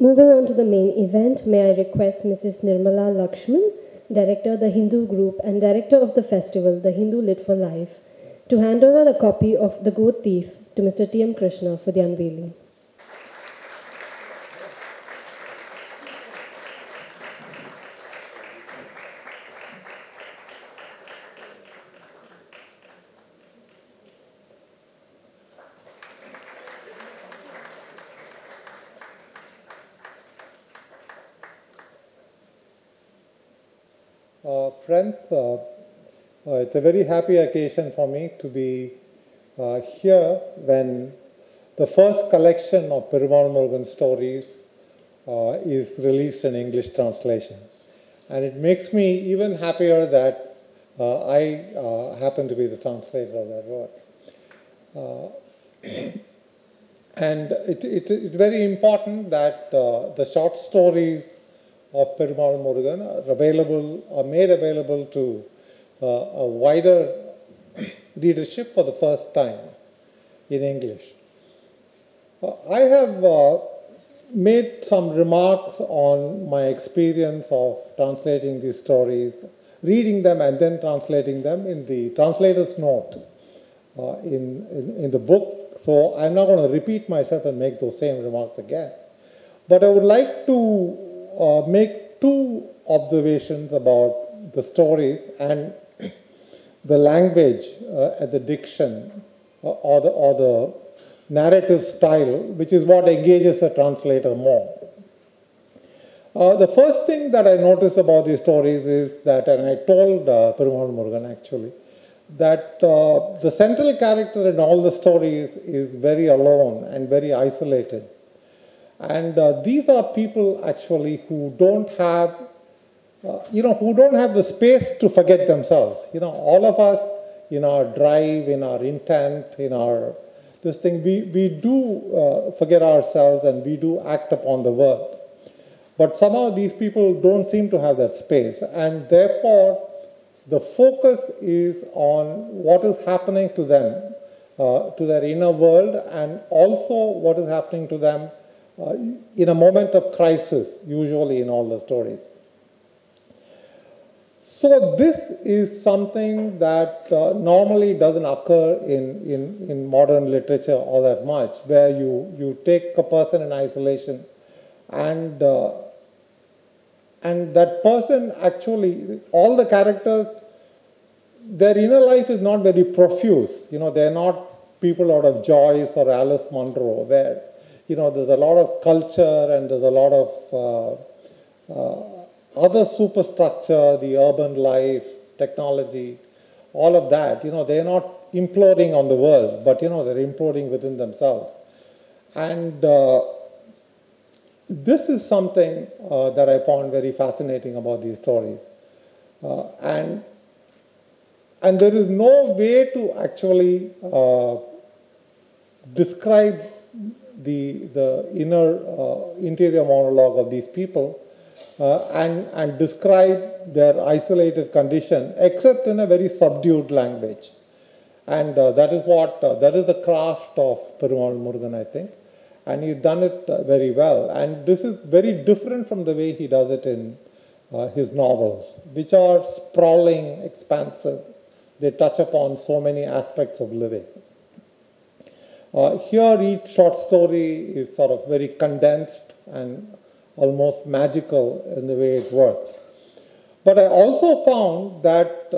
Moving on to the main event, may I request Mrs. Nirmala Lakshman, Director, The Hindu Group, and Director of the Festival, The Hindu Lit for Life, to hand over a copy of The Goat Thief to Mr. T.M. Krishna for the unveiling. Friends, it's a very happy occasion for me to be here when the first collection of Perumal Murugan stories is released in English translation. And it makes me even happier that I happen to be the translator of that work. And it's very important that the short stories of Perumal Murugan are made available to a wider readership for the first time in English. I have made some remarks on my experience of translating these stories, reading them and then translating them in the translator's note in the book. So I'm not going to repeat myself and make those same remarks again. But I would like to make two observations about the stories and the language, the diction, or the narrative style, which is what engages the translator more. The first thing that I noticed about these stories is that, and I told Perumal Murugan actually, that the central character in all the stories is very alone and very isolated. And these are people actually who don't have, who don't have the space to forget themselves. You know, all of us in our drive, in our intent, in our this thing, we do forget ourselves and we do act upon the world. But somehow these people don't seem to have that space, and therefore the focus is on what is happening to them, to their inner world, and also what is happening to them in a moment of crisis, usually in all the stories. So this is something that normally doesn't occur in modern literature all that much, where you take a person in isolation and that person actually, all the characters, their inner life is not very profuse. You know, they're not people out of Joyce or Alice Munro, where you know, there's a lot of culture and there's a lot of other superstructure, the urban life, technology, all of that. You know, they're not imploding on the world, but, you know, they're imploding within themselves. And this is something that I found very fascinating about these stories. And there is no way to actually describe the inner interior monologue of these people and describe their isolated condition, except in a very subdued language. And that is the craft of Perumal Murugan, I think. And he's done it very well. And this is very different from the way he does it in his novels, which are sprawling, expansive. They touch upon so many aspects of living. Here, each short story is sort of very condensed and almost magical in the way it works. But I also found that,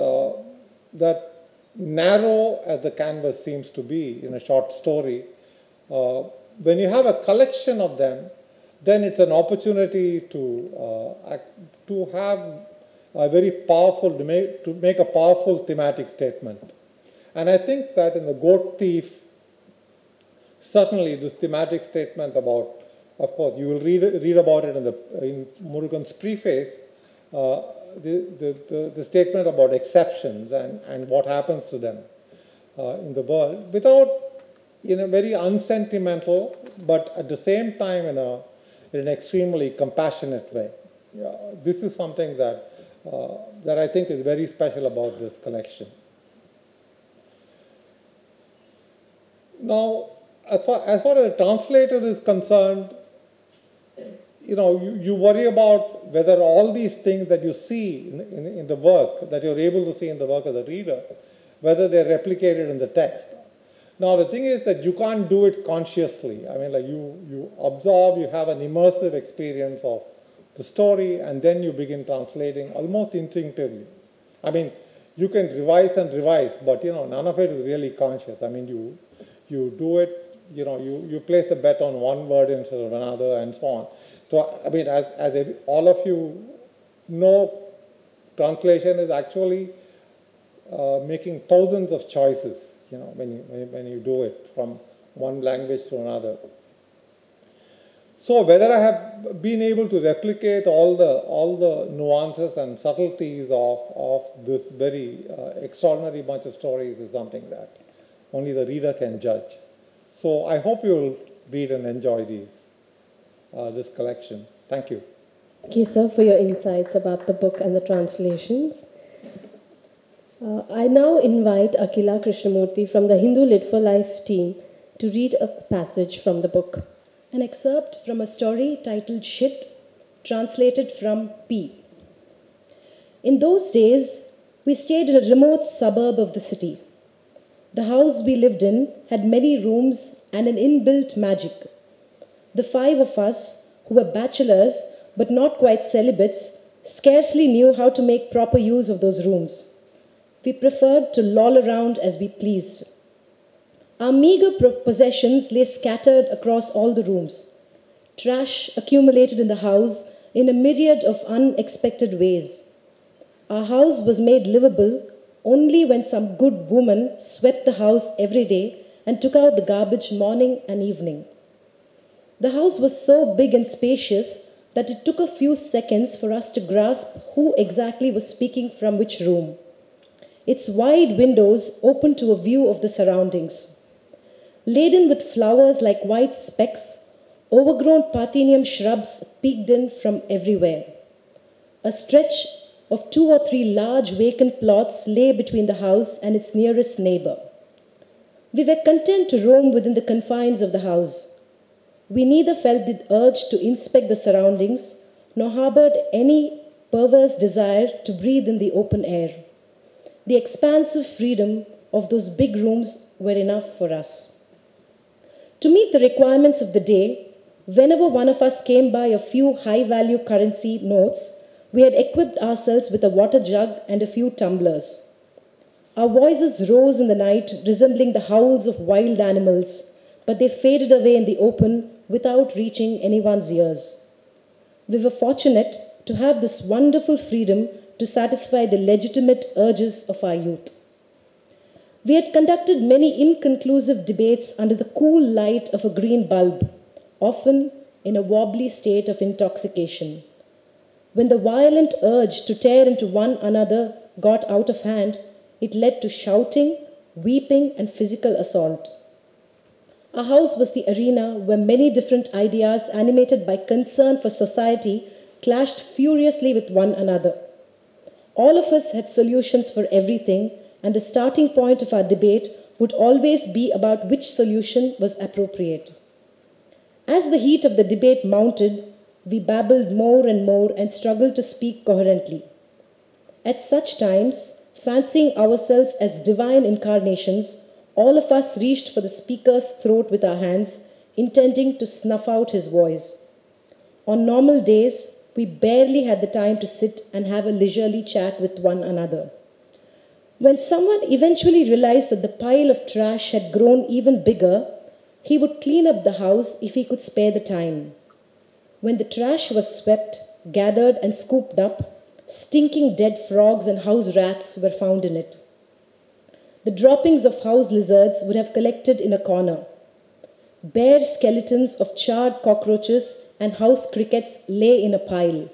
that narrow as the canvas seems to be in a short story, when you have a collection of them, then it's an opportunity to have a very powerful, to make a powerful thematic statement. And I think that in The Goat Thief, certainly, this thematic statement about, of course, you will read about it in Murugan's preface, the statement about exceptions and what happens to them in the world, without, in a very unsentimental, but at the same time in an extremely compassionate way. Yeah, this is something that, that I think is very special about this collection. Now, as far as a translator is concerned, you worry about whether all these things that you see in the work, that you're able to see in the work of the reader, whether they're replicated in the text. Now, the thing is that you can't do it consciously. I mean, like you absorb, you have an immersive experience of the story, and then you begin translating almost instinctively. I mean, you can revise and revise, but, none of it is really conscious. I mean, you do it, you place a bet on one word instead of another and so on. So, I mean, as all of you know, translation is actually making thousands of choices, when you do it from one language to another. So whether I have been able to replicate all the nuances and subtleties of this very extraordinary bunch of stories is something that only the reader can judge. So I hope you will read and enjoy these. This collection. Thank you. Thank you, sir, for your insights about the book and the translations. I now invite Akila Krishnamurti from the Hindu Lit for Life team to read a passage from the book. An excerpt from a story titled Shit, translated from P. In those days, we stayed in a remote suburb of the city. The house we lived in had many rooms and an inbuilt magic. The five of us, who were bachelors but not quite celibates, scarcely knew how to make proper use of those rooms. We preferred to loll around as we pleased. Our meager possessions lay scattered across all the rooms. Trash accumulated in the house in a myriad of unexpected ways. Our house was made livable only when some good woman swept the house every day and took out the garbage morning and evening. The house was so big and spacious that it took a few seconds for us to grasp who exactly was speaking from which room. Its wide windows opened to a view of the surroundings. Laden with flowers like white specks, overgrown Parthenium shrubs peeked in from everywhere. A stretch of 2 or 3 large vacant plots lay between the house and its nearest neighbor. We were content to roam within the confines of the house. We neither felt the urge to inspect the surroundings, nor harbored any perverse desire to breathe in the open air. The expansive freedom of those big rooms were enough for us. To meet the requirements of the day, whenever one of us came by a few high-value currency notes, we had equipped ourselves with a water jug and a few tumblers. Our voices rose in the night, resembling the howls of wild animals, but they faded away in the open without reaching anyone's ears. We were fortunate to have this wonderful freedom to satisfy the legitimate urges of our youth. We had conducted many inconclusive debates under the cool light of a green bulb, often in a wobbly state of intoxication. When the violent urge to tear into one another got out of hand, it led to shouting, weeping, and physical assault. Our house was the arena where many different ideas animated by concern for society clashed furiously with one another. All of us had solutions for everything, and the starting point of our debate would always be about which solution was appropriate. As the heat of the debate mounted, we babbled more and struggled to speak coherently. At such times, fancying ourselves as divine incarnations, all of us reached for the speaker's throat with our hands, intending to snuff out his voice. On normal days, we barely had the time to sit and have a leisurely chat with one another. When someone eventually realized that the pile of trash had grown even bigger, he would clean up the house if he could spare the time. When the trash was swept, gathered, and scooped up, stinking dead frogs and house rats were found in it. The droppings of house lizards would have collected in a corner. Bare skeletons of charred cockroaches and house crickets lay in a pile.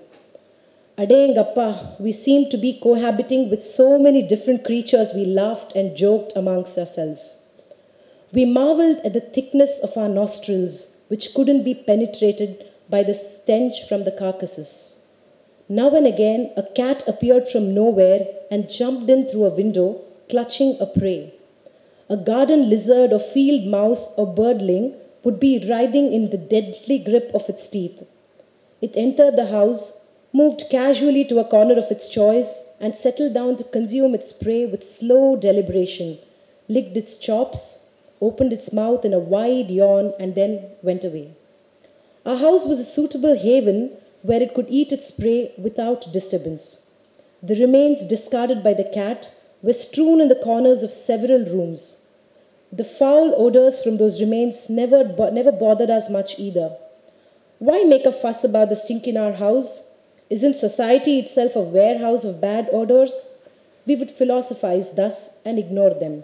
Adengappa, we seemed to be cohabiting with so many different creatures we laughed and joked amongst ourselves. We marveled at the thickness of our nostrils, which couldn't be penetrated by the stench from the carcasses. Now and again, a cat appeared from nowhere and jumped in through a window, clutching a prey. A garden lizard or field mouse or birdling would be writhing in the deadly grip of its teeth. It entered the house, moved casually to a corner of its choice, and settled down to consume its prey with slow deliberation, licked its chops, opened its mouth in a wide yawn, and then went away. Our house was a suitable haven where it could eat its prey without disturbance. The remains discarded by the cat were strewn in the corners of several rooms. The foul odors from those remains never bothered us much either. Why make a fuss about the stink in our house? Isn't society itself a warehouse of bad odors? We would philosophize thus and ignore them.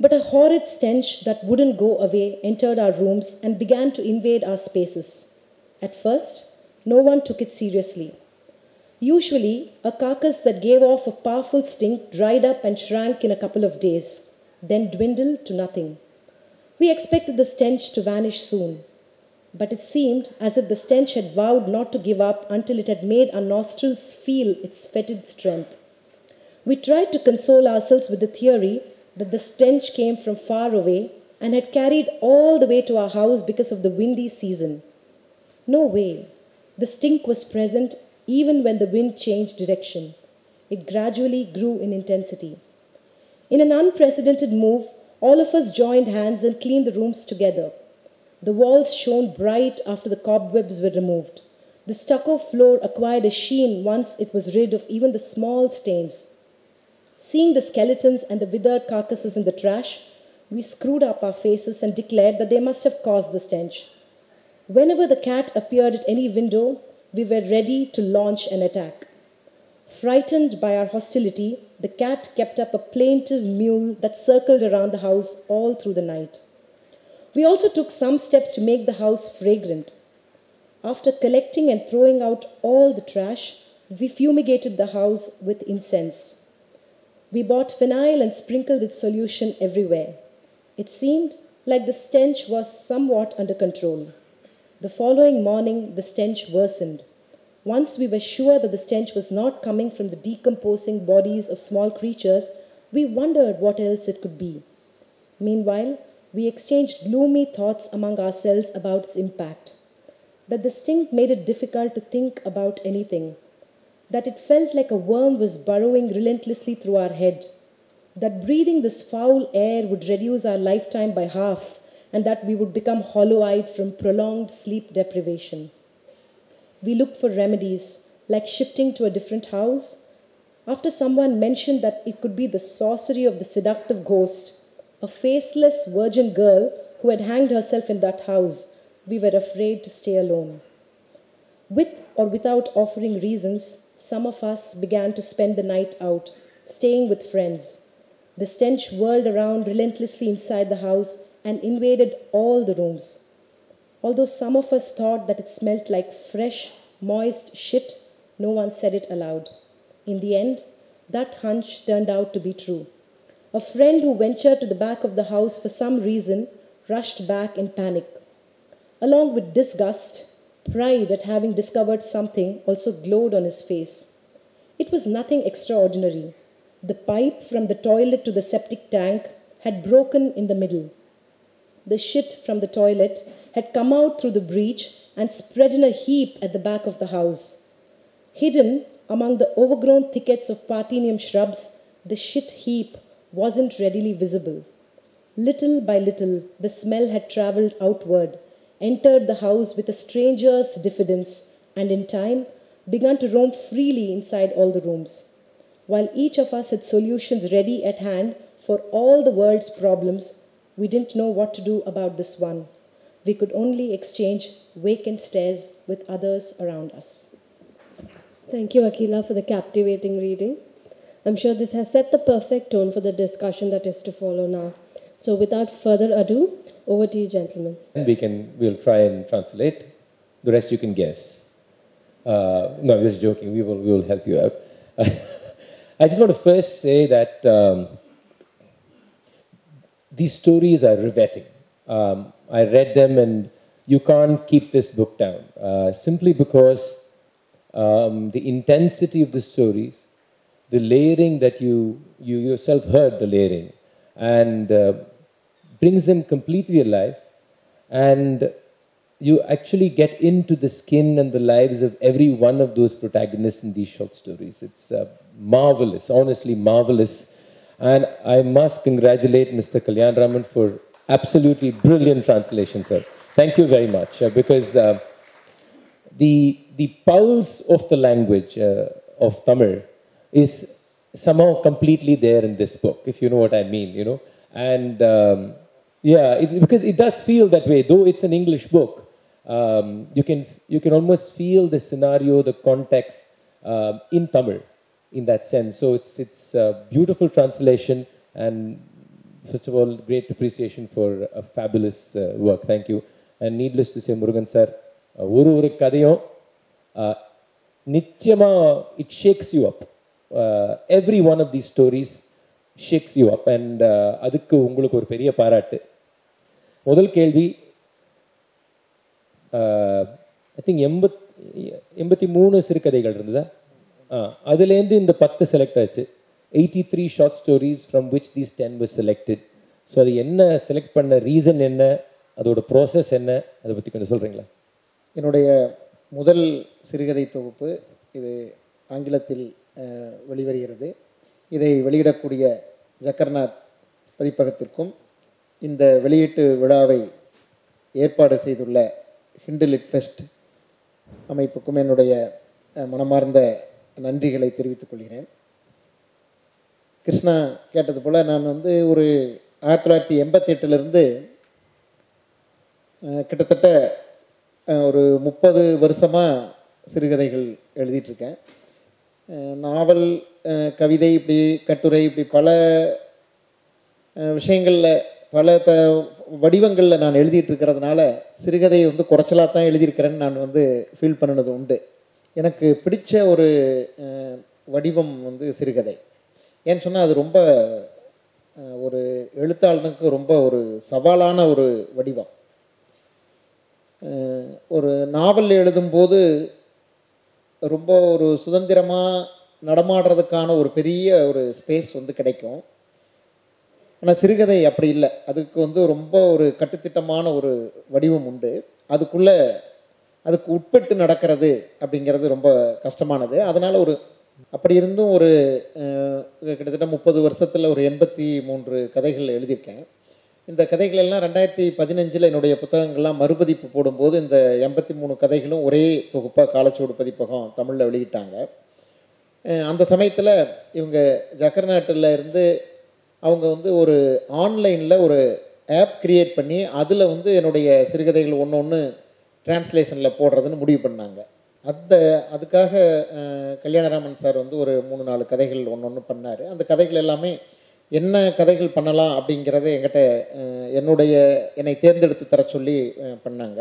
But a horrid stench that wouldn't go away entered our rooms and began to invade our spaces. At first, no one took it seriously. Usually, a carcass that gave off a powerful stink dried up and shrank in a couple of days, then dwindled to nothing. We expected the stench to vanish soon, but it seemed as if the stench had vowed not to give up until it had made our nostrils feel its fetid strength. We tried to console ourselves with the theory that the stench came from far away and had carried all the way to our house because of the windy season. No way. The stink was present even when the wind changed direction. It gradually grew in intensity. In an unprecedented move, all of us joined hands and cleaned the rooms together. The walls shone bright after the cobwebs were removed. The stucco floor acquired a sheen once it was rid of even the small stains. Seeing the skeletons and the withered carcasses in the trash, we screwed up our faces and declared that they must have caused the stench. Whenever the cat appeared at any window, we were ready to launch an attack. Frightened by our hostility, the cat kept up a plaintive mewl that circled around the house all through the night. We also took some steps to make the house fragrant. After collecting and throwing out all the trash, we fumigated the house with incense. We bought phenyl and sprinkled its solution everywhere. It seemed like the stench was somewhat under control. The following morning, the stench worsened. Once we were sure that the stench was not coming from the decomposing bodies of small creatures, we wondered what else it could be. Meanwhile, we exchanged gloomy thoughts among ourselves about its impact. That the stink made it difficult to think about anything. That it felt like a worm was burrowing relentlessly through our head, that breathing this foul air would reduce our lifetime by half, and that we would become hollow-eyed from prolonged sleep deprivation. We looked for remedies, like shifting to a different house, after someone mentioned that it could be the sorcery of the seductive ghost, a faceless virgin girl who had hanged herself in that house. We were afraid to stay alone. With or without offering reasons, some of us began to spend the night out, staying with friends. The stench whirled around relentlessly inside the house and invaded all the rooms. Although some of us thought that it smelt like fresh, moist shit, no one said it aloud. In the end, that hunch turned out to be true. A friend who ventured to the back of the house for some reason rushed back in panic. Along with disgust, pride at having discovered something also glowed on his face. It was nothing extraordinary. The pipe from the toilet to the septic tank had broken in the middle. The shit from the toilet had come out through the breach and spread in a heap at the back of the house. Hidden among the overgrown thickets of Parthenium shrubs, the shit heap wasn't readily visible. Little by little, the smell had travelled outward, entered the house with a stranger's diffidence, and in time began to roam freely inside all the rooms. While each of us had solutions ready at hand for all the world's problems, we didn't know what to do about this one. We could only exchange vacant stares with others around us. Thank you, Akila, for the captivating reading. I'm sure this has set the perfect tone for the discussion that is to follow now. So without further ado, over to you, gentlemen. And we'll try and translate. The rest you can guess. No, I'm just joking. We will help you out. I just want to first say that these stories are riveting. I read them, and you can't keep this book down simply because the intensity of the stories, the layering that you yourself heard, the layering, and brings them completely alive, and you actually get into the skin and the lives of every one of those protagonists in these short stories. It's marvelous, honestly marvelous. And I must congratulate Mr. Kalyan Raman for absolutely brilliant translation, sir. Thank you very much, because the pulse of the language of Tamil is somehow completely there in this book, if you know what I mean, you know. And because it does feel that way, though it's an English book. You can almost feel the scenario, the context in Tamil, in that sense. So it's a beautiful translation, and first of all, great appreciation for a fabulous work. Thank you. And needless to say, Murugan sir, it shakes you up. Every one of these stories shakes you up, and adukku ungalku oru periya paaraattu. Modal kelvi, I think 83 sirukadaigal irundha. Adilende in the 10 select aachu. 83 short stories from which these 10 were selected. So adu enna select panna reason enna, adoda process enna, adha pathi konja solringa. என்னுடைய முதல் சிறுகதை தொகுப்பு இது ஆங்கிலத்தில் வெளிவருகிறது. இதை வெளியிடக்கூடிய ஜக்கர்நாத் பதிப்பகத்திற்கும் இந்த வெளியீட்டு விழாவை ஏற்பாடு செய்துள்ள ஹிண்டு லிட் ஃபெஸ்ட் அமைப்புக்கும் என்னுடைய மனமார்ந்த நன்றிகளை தெரிவித்துக் கொள்கிறேன். கிருஷ்ணா கேட்டது போல் நான் ஒரு 1988லேருந்து கிட்டத்தட்ட ஒரு 30 வருஷமாக சிறுகதைகள் எழுதிட்டுருக்கேன். நாவல், கவிதை, இப்படி கட்டுரை, இப்படி பல விஷயங்களில் பல வடிவங்களில் நான் எழுதிட்டுருக்கிறதுனால சிறுகதையை குறைச்சலாக தான் எழுதியிருக்கிறேன்னு நான் ஃபீல் பண்ணினது உண்டு. எனக்கு பிடிச்ச ஒரு வடிவம் சிறுகதை. ஏன்னு சொன்னால் அது ரொம்ப ஒரு எழுத்தாளனுக்கு ரொம்ப ஒரு சவாலான ஒரு வடிவம். ஒரு நாவல் எழுதும்போது ரொம்ப ஒரு சுதந்திரமாக நடமாடுறதுக்கான ஒரு பெரிய ஒரு ஸ்பேஸ் கிடைக்கும். ஆனால் சிறுகதை அப்படி இல்லை. அதுக்கு ரொம்ப ஒரு கட்டுத்திட்டமான ஒரு வடிவம் உண்டு. அதுக்கு உட்பட்டு நடக்கிறது அப்படிங்கிறது ரொம்ப கஷ்டமானது. அதனால் அப்படி இருந்தும் ஒரு கிட்டத்தட்ட 30 வருஷத்தில் ஒரு 83 கதைகள் எழுதியிருக்கேன். இந்த கதைகள் எல்லாம் 2015ல் என்னுடைய புத்தகங்கள்லாம் மறுபதிப்பு போடும்போது இந்த 83 கதைகளும் ஒரே தொகுப்பாக காலச்சோடு பதிப்பகம் தமிழில் வெளியிட்டாங்க. அந்த சமயத்தில் இவங்க ஜக்கர்நாட்டில் இருந்து அவங்க ஒரு ஆன்லைனில் ஒரு ஆப் கிரியேட் பண்ணி அதில் என்னுடைய சிறுகதைகள் ஒன்று ஒன்று டிரான்ஸ்லேஷனில் போடுறதுன்னு முடிவு பண்ணாங்க. அதுக்காக கல்யாணராமன் சார் ஒரு 3-4 கதைகள் ஒன்று ஒன்று பண்ணார். அந்த கதைகள் எல்லாமே என்ன கதைகள் பண்ணலாம் அப்படிங்கிறத என்கிட்ட என்னை தேர்ந்தெடுத்து தர சொல்லி பண்ணாங்க.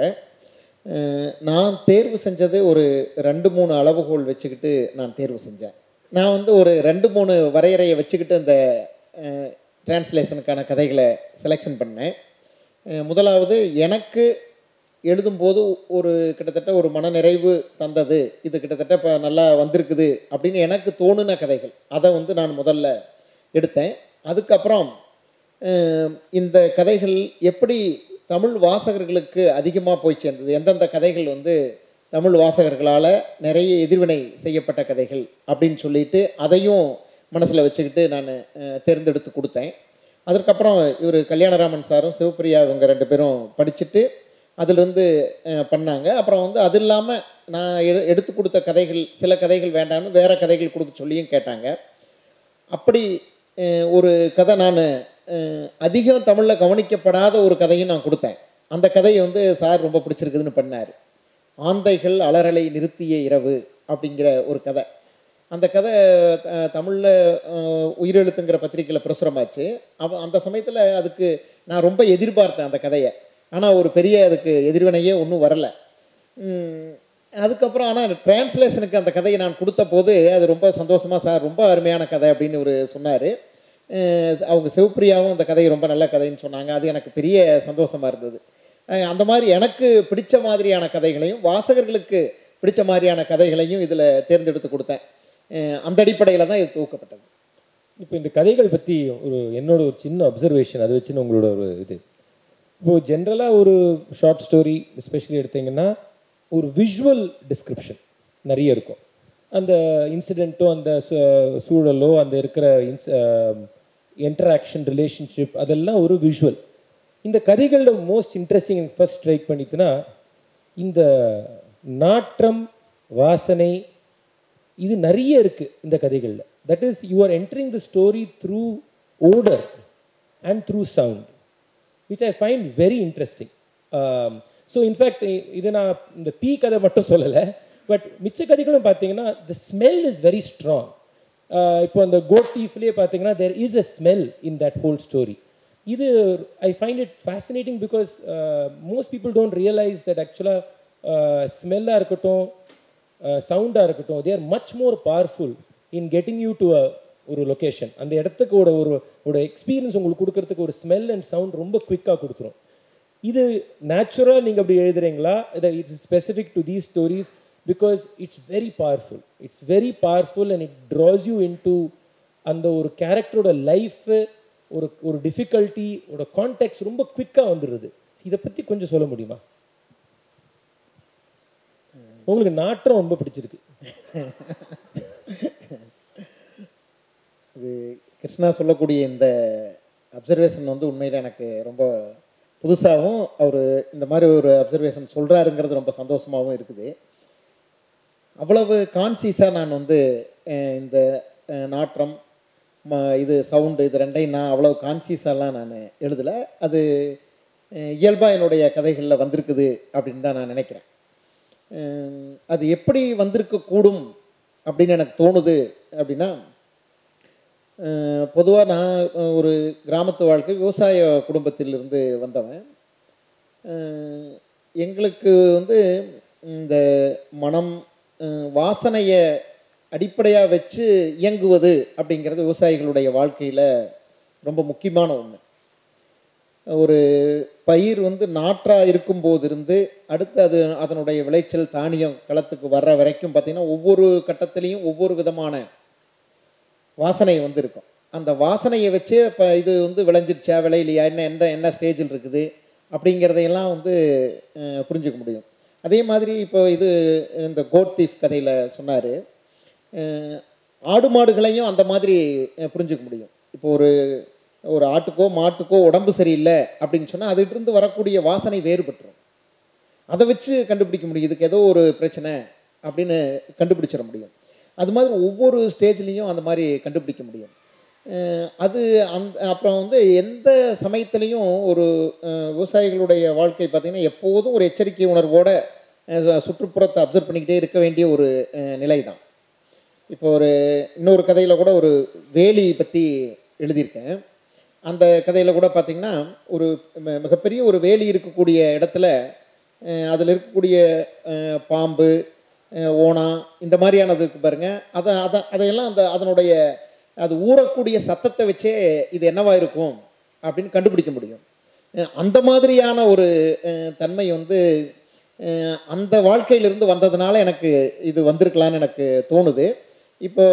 நான் தேர்வு செஞ்சது ஒரு 2-3 அளவுகோல் வச்சுக்கிட்டு நான் தேர்வு செஞ்சேன். நான் ஒரு 2-3 வரையறையை வச்சுக்கிட்டு அந்த டிரான்ஸ்லேஷனுக்கான கதைகளை செலெக்ஷன் பண்ணேன். முதலாவது எனக்கு எழுதும்போது ஒரு கிட்டத்தட்ட ஒரு மனநிறைவு தந்தது, இது கிட்டத்தட்ட இப்போ நல்லா வந்திருக்குது அப்படின்னு எனக்கு தோணுன கதைகள் அதை நான் முதல்ல எடுத்தேன். அதுக்கப்புறம் இந்த கதைகள் எப்படி தமிழ் வாசகர்களுக்கு அதிகமாக போய் சேர்ந்தது, எந்தெந்த கதைகள் தமிழ் வாசகர்களால் நிறைய எதிர்வினை செய்யப்பட்ட கதைகள் அப்படின்னு சொல்லிட்டு அதையும் மனசில் வச்சுக்கிட்டு நான் தேர்ந்தெடுத்து கொடுத்தேன். அதற்கப்புறம் இவர் கல்யாணராமன் சாரும் சிவப்பிரியா இவங்க 2 பேரும் படிச்சுட்டு அதிலிருந்து பண்ணாங்க. அப்புறம் அது இல்லாமல் நான் எடுத்து கொடுத்த கதைகள் சில கதைகள் வேண்டாம்னு வேறு கதைகள் கொடுக்க சொல்லியும் கேட்டாங்க. அப்படி ஒரு கதை நான் அதிகம் தமிழில் கவனிக்கப்படாத ஒரு கதையும் நான் கொடுத்தேன். அந்த கதையை சார் ரொம்ப பிடிச்சிருக்குதுன்னு பண்ணார். ஆந்தைகள் அலறலை நிறுத்திய இரவு அப்படிங்கிற ஒரு கதை. அந்த கதை தமிழில் உயிரெழுத்துங்கிற பத்திரிக்கையில் பிரசுரமாச்சு. அந்த சமயத்தில் அதுக்கு நான் ரொம்ப எதிர்பார்த்தேன் அந்த கதையை. ஆனால் ஒரு பெரிய அதுக்கு எதிர்வினையே ஒன்றும் வரலை. அதுக்கப்புறம் ஆனால் டிரான்ஸ்லேஷனுக்கு அந்த கதையை நான் கொடுத்த போது அது ரொம்ப சந்தோஷமாக சார் ரொம்ப அருமையான கதை அப்படின்னு ஒரு சொன்னார். அவங்க சிவப்பிரியாவும் அந்த கதையை ரொம்ப நல்ல கதைன்னு சொன்னாங்க. அது எனக்கு பெரிய சந்தோஷமாக இருந்தது. அந்த மாதிரி எனக்கு பிடிச்ச மாதிரியான கதைகளையும் வாசகர்களுக்கு பிடிச்ச மாதிரியான கதைகளையும் இதில் தேர்ந்தெடுத்து கொடுத்தேன். அந்த அடிப்படையில் தான் இது தொகுக்கப்பட்டது. இப்போ இந்த கதைகள் பற்றி என்னோட ஒரு சின்ன அப்சர்வேஷன், அது வச்சுன்னு உங்களோட ஒரு இது இப்போ ஜென்ரலாக ஒரு ஷார்ட் ஸ்டோரி எஸ்பெஷலி எடுத்தீங்கன்னா ஒரு விஷுவல் டிஸ்கிரிப்ஷன் நிறைய இருக்கும். அந்த இன்சிடெண்ட்டோ அந்த சூழலோ அந்த இருக்கிற இன்டராக்ஷன் ரிலேஷன்ஷிப் அதெல்லாம் ஒரு விஷுவல். இந்த கதைகளோட மோஸ்ட் இன்ட்ரெஸ்டிங் எனக்கு ஃபர்ஸ்ட் ஸ்ட்ரைக் பண்ணிட்டுன்னா இந்த நாற்றம் வாசனை இது நிறைய இருக்குது இந்த கதைகளில். That is, you are entering the story through odor and through sound, which I find very interesting. So, in fact, the peak of the but the smell is very strong. In the Goat Thief, there is a smell in that whole story. Either, I find it fascinating because most people don't realize that actually smell or sound, they are much more powerful in getting you to a location. And the இடத்துக்கு ஒரு experience உங்களுக்கு கொடுக்கறதுக்கு ஒரு smell and sound ரொம்ப குவிக்காக கொடுத்துரும். இது நேச்சுரலாக நீங்கள் அப்படி எழுதுறீங்களா it's specific to these stories because it's very powerful and it draws you into அந்த ஒரு கேரக்டரோட லைஃபு ஒரு டிஃபிகல்ட்டி ஒரு கான்டெக்ட் ரொம்ப குவிக்காக வந்துடுது. இதை பற்றி கொஞ்சம் சொல்ல முடியுமா? உங்களுக்கு நாற்றம் ரொம்ப பிடிச்சிருக்கு. இது கிருஷ்ணா சொல்லக்கூடிய இந்த அப்சர்வேஷன் உண்மையில் எனக்கு ரொம்ப புதுசாகவும் அவர் இந்த மாதிரி ஒரு அப்சர்வேஷன் சொல்கிறாருங்கிறது ரொம்ப சந்தோஷமாகவும் இருக்குது. அவ்வளவு கான்சியஸாக நான் இந்த நாற்றம் இது சவுண்டு இது ரெண்டையும் நான் அவ்வளவு கான்சியஸாலாம் நான் எழுதலை. அது இயல்பாக என்னுடைய கதைகளில் வந்திருக்குது அப்படின்னு தான் நான் நினைக்கிறேன். அது எப்படி வந்திருக்கக்கூடும் அப்படின்னு எனக்கு தோணுது அப்படின்னா, பொதுவாக நான் ஒரு கிராமத்து வாழ்க்கை விவசாய குடும்பத்திலிருந்து வந்தவன். எங்களுக்கு இந்த மனம் வாசனையை அடிப்படையாக வச்சு இயங்குவது அப்படிங்கிறது விவசாயிகளுடைய வாழ்க்கையில் ரொம்ப முக்கியமான ஒன்று. ஒரு பயிர் நாற்றாக இருக்கும்போதிருந்து அடுத்து அது அதனுடைய விளைச்சல் தானியம் களத்துக்கு வர்ற வரைக்கும் பார்த்திங்கன்னா ஒவ்வொரு கட்டத்துலேயும் ஒவ்வொரு விதமான வாசனை இருக்கும். அந்த வாசனையை வச்சு இப்போ இது விளைஞ்சிருச்சா விளையிலையா என்ன ஸ்டேஜில் இருக்குது அப்படிங்கிறதையெல்லாம் புரிஞ்சுக்க முடியும். அதே மாதிரி இப்போ இது இந்த கோட் தீஃப் கதையில் சொன்னார், ஆடு மாடுகளையும் அந்த மாதிரி புரிஞ்சுக்க முடியும். இப்போ ஒரு ஆட்டுக்கோ மாட்டுக்கோ உடம்பு சரியில்லை அப்படின்னு சொன்னால் அதுகிட்டிருந்து வரக்கூடிய வாசனை வேறுபட்டுரும். அதை வச்சு கண்டுபிடிக்க முடியும் இதுக்கு ஏதோ ஒரு பிரச்சனை அப்படின்னு கண்டுபிடிச்சிட முடியும். அது மாதிரி ஒவ்வொரு ஸ்டேஜ்லேயும் அந்த மாதிரி கண்டுபிடிக்க முடியும். அது அப்புறம் எந்த சமயத்துலேயும் ஒரு விவசாயிகளுடைய வாழ்க்கை பார்த்திங்கன்னா எப்போதும் ஒரு எச்சரிக்கை உணர்வோடு சுற்றுப்புறத்தை அப்சர்வ் பண்ணிக்கிட்டே இருக்க வேண்டிய ஒரு நிலை தான். இப்போ இன்னொரு கதையில் கூட ஒரு வேலி பற்றி எழுதியிருக்கேன். அந்த கதையில் கூட பார்த்திங்கன்னா ஒரு மிகப்பெரிய ஒரு வேலி இருக்கக்கூடிய இடத்துல அதில் இருக்கக்கூடிய பாம்பு ஓனா இந்த மாதிரியானதுக்கு பாருங்கள், அதையெல்லாம் அதனுடைய அது ஊறக்கூடிய சத்தத்தை வச்சே இது என்னவா இருக்கும் அப்படின்னு கண்டுபிடிக்க முடியும். அந்த மாதிரியான ஒரு தன்மை அந்த வாழ்க்கையிலிருந்து வந்ததுனால எனக்கு இது வந்திருக்கலான்னு எனக்கு தோணுது. இப்போ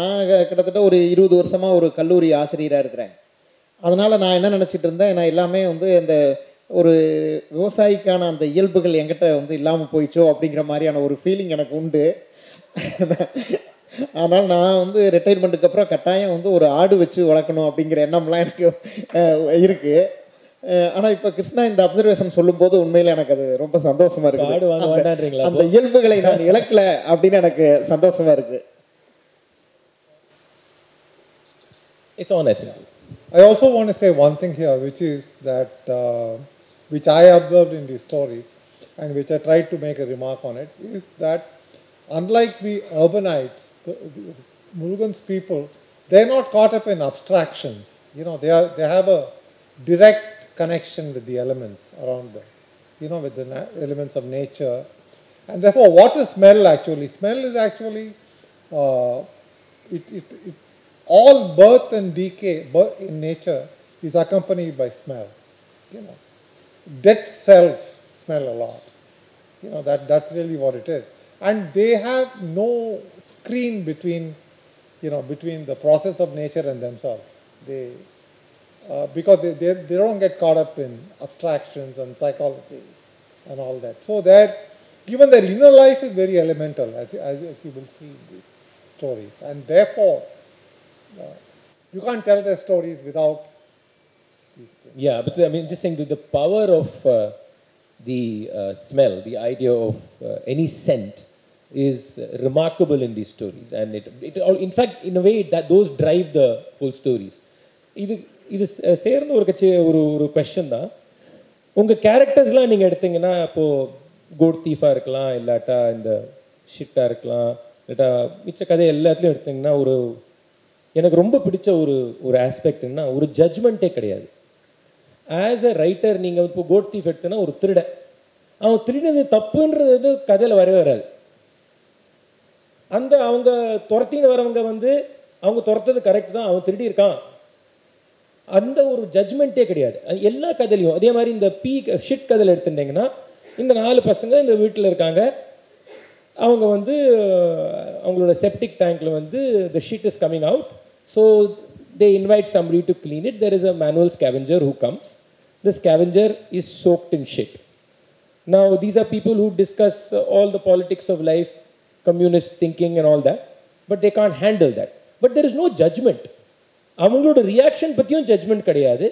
நான் கிட்டத்தட்ட ஒரு 20 வருஷமாக ஒரு கல்லூரி ஆசிரியராக இருக்கிறேன். அதனால் நான் என்ன நினச்சிட்டு இருந்தேன், நான் எல்லாமே இந்த ஒரு விவசாயிக்கான அந்த இயல்புகள் என்கிட்ட இல்லாமல் போயிச்சோ அப்படிங்கிற மாதிரியான ஒரு ஃபீலிங் எனக்கு உண்டு. ஆனால் நான் ரிட்டையர்மெண்ட்டுக்கு அப்புறம் கட்டாயம் ஒரு ஆடு வச்சு வளர்க்கணும் அப்படிங்கிற எண்ணம்லாம் எனக்கு இருக்குது. ஆனால் இப்போ கிருஷ்ணா இந்த அப்சர்வேஷன் சொல்லும்போது உண்மையில் எனக்கு அது ரொம்ப சந்தோஷமாக இருக்குது. அந்த இயல்புகளை நான் இழக்கலை அப்படின்னு எனக்கு சந்தோஷமாக இருக்குது. I also want to say one thing here, which is that which I observed in this story and which I tried to make a remark on it, is that unlike the urbanites, the Murugan's people, they're not caught up in abstractions. They have a direct connection with the elements around them, with the elements of nature. And therefore, what is smell actually? Smell is actually, all birth and decay in nature is accompanied by smell. Dead cells smell a lot. That's really what it is. And they have no screen between the process of nature and themselves. They because they don't get caught up in abstractions and psychology and all that. So that even their inner life is very elemental, as you will see in these stories. And therefore, you can't tell their stories without these things. Yeah, but I mean, just saying that the power of the smell, the idea of any scent, is remarkable in these stories, and in fact, in a way, that those drive the whole stories. This serna oru question da. Unga characters la neenga eduthinga appo goat thief ah irukala illata inda shit ah irukala illata micha kadai ellathilum eduthinga oru enakku romba pidicha oru aspect enna oru judgment e kediyadu. As a writer neenga appo goat thief edutena oru thirida avan thirinadhu thappu endradhu kadaiila varavaradhu. அந்த அவங்க துரத்தின்னு வரவங்க அவங்க துரத்தது correct தான், அவன் திருடி இருக்கான், அந்த ஒரு ஜட்ஜ்மெண்ட்டே கிடையாது எல்லா கதையிலையும். அதே மாதிரி இந்த ஷிட் கதையில் எடுத்துட்டிங்கன்னா, இந்த 4 பசங்க இந்த வீட்டில் இருக்காங்க, அவங்க அவங்களோட செப்டிக் டேங்க்கில் the shit is coming out, so they invite somebody to clean it. There is a manual scavenger who comes. The scavenger is soaked in shit. Now these are people who discuss all the politics of life, communist thinking and all that, but they can't handle that. But there is no judgment. Avangaloda reaction pathiyum judgment kediyadu,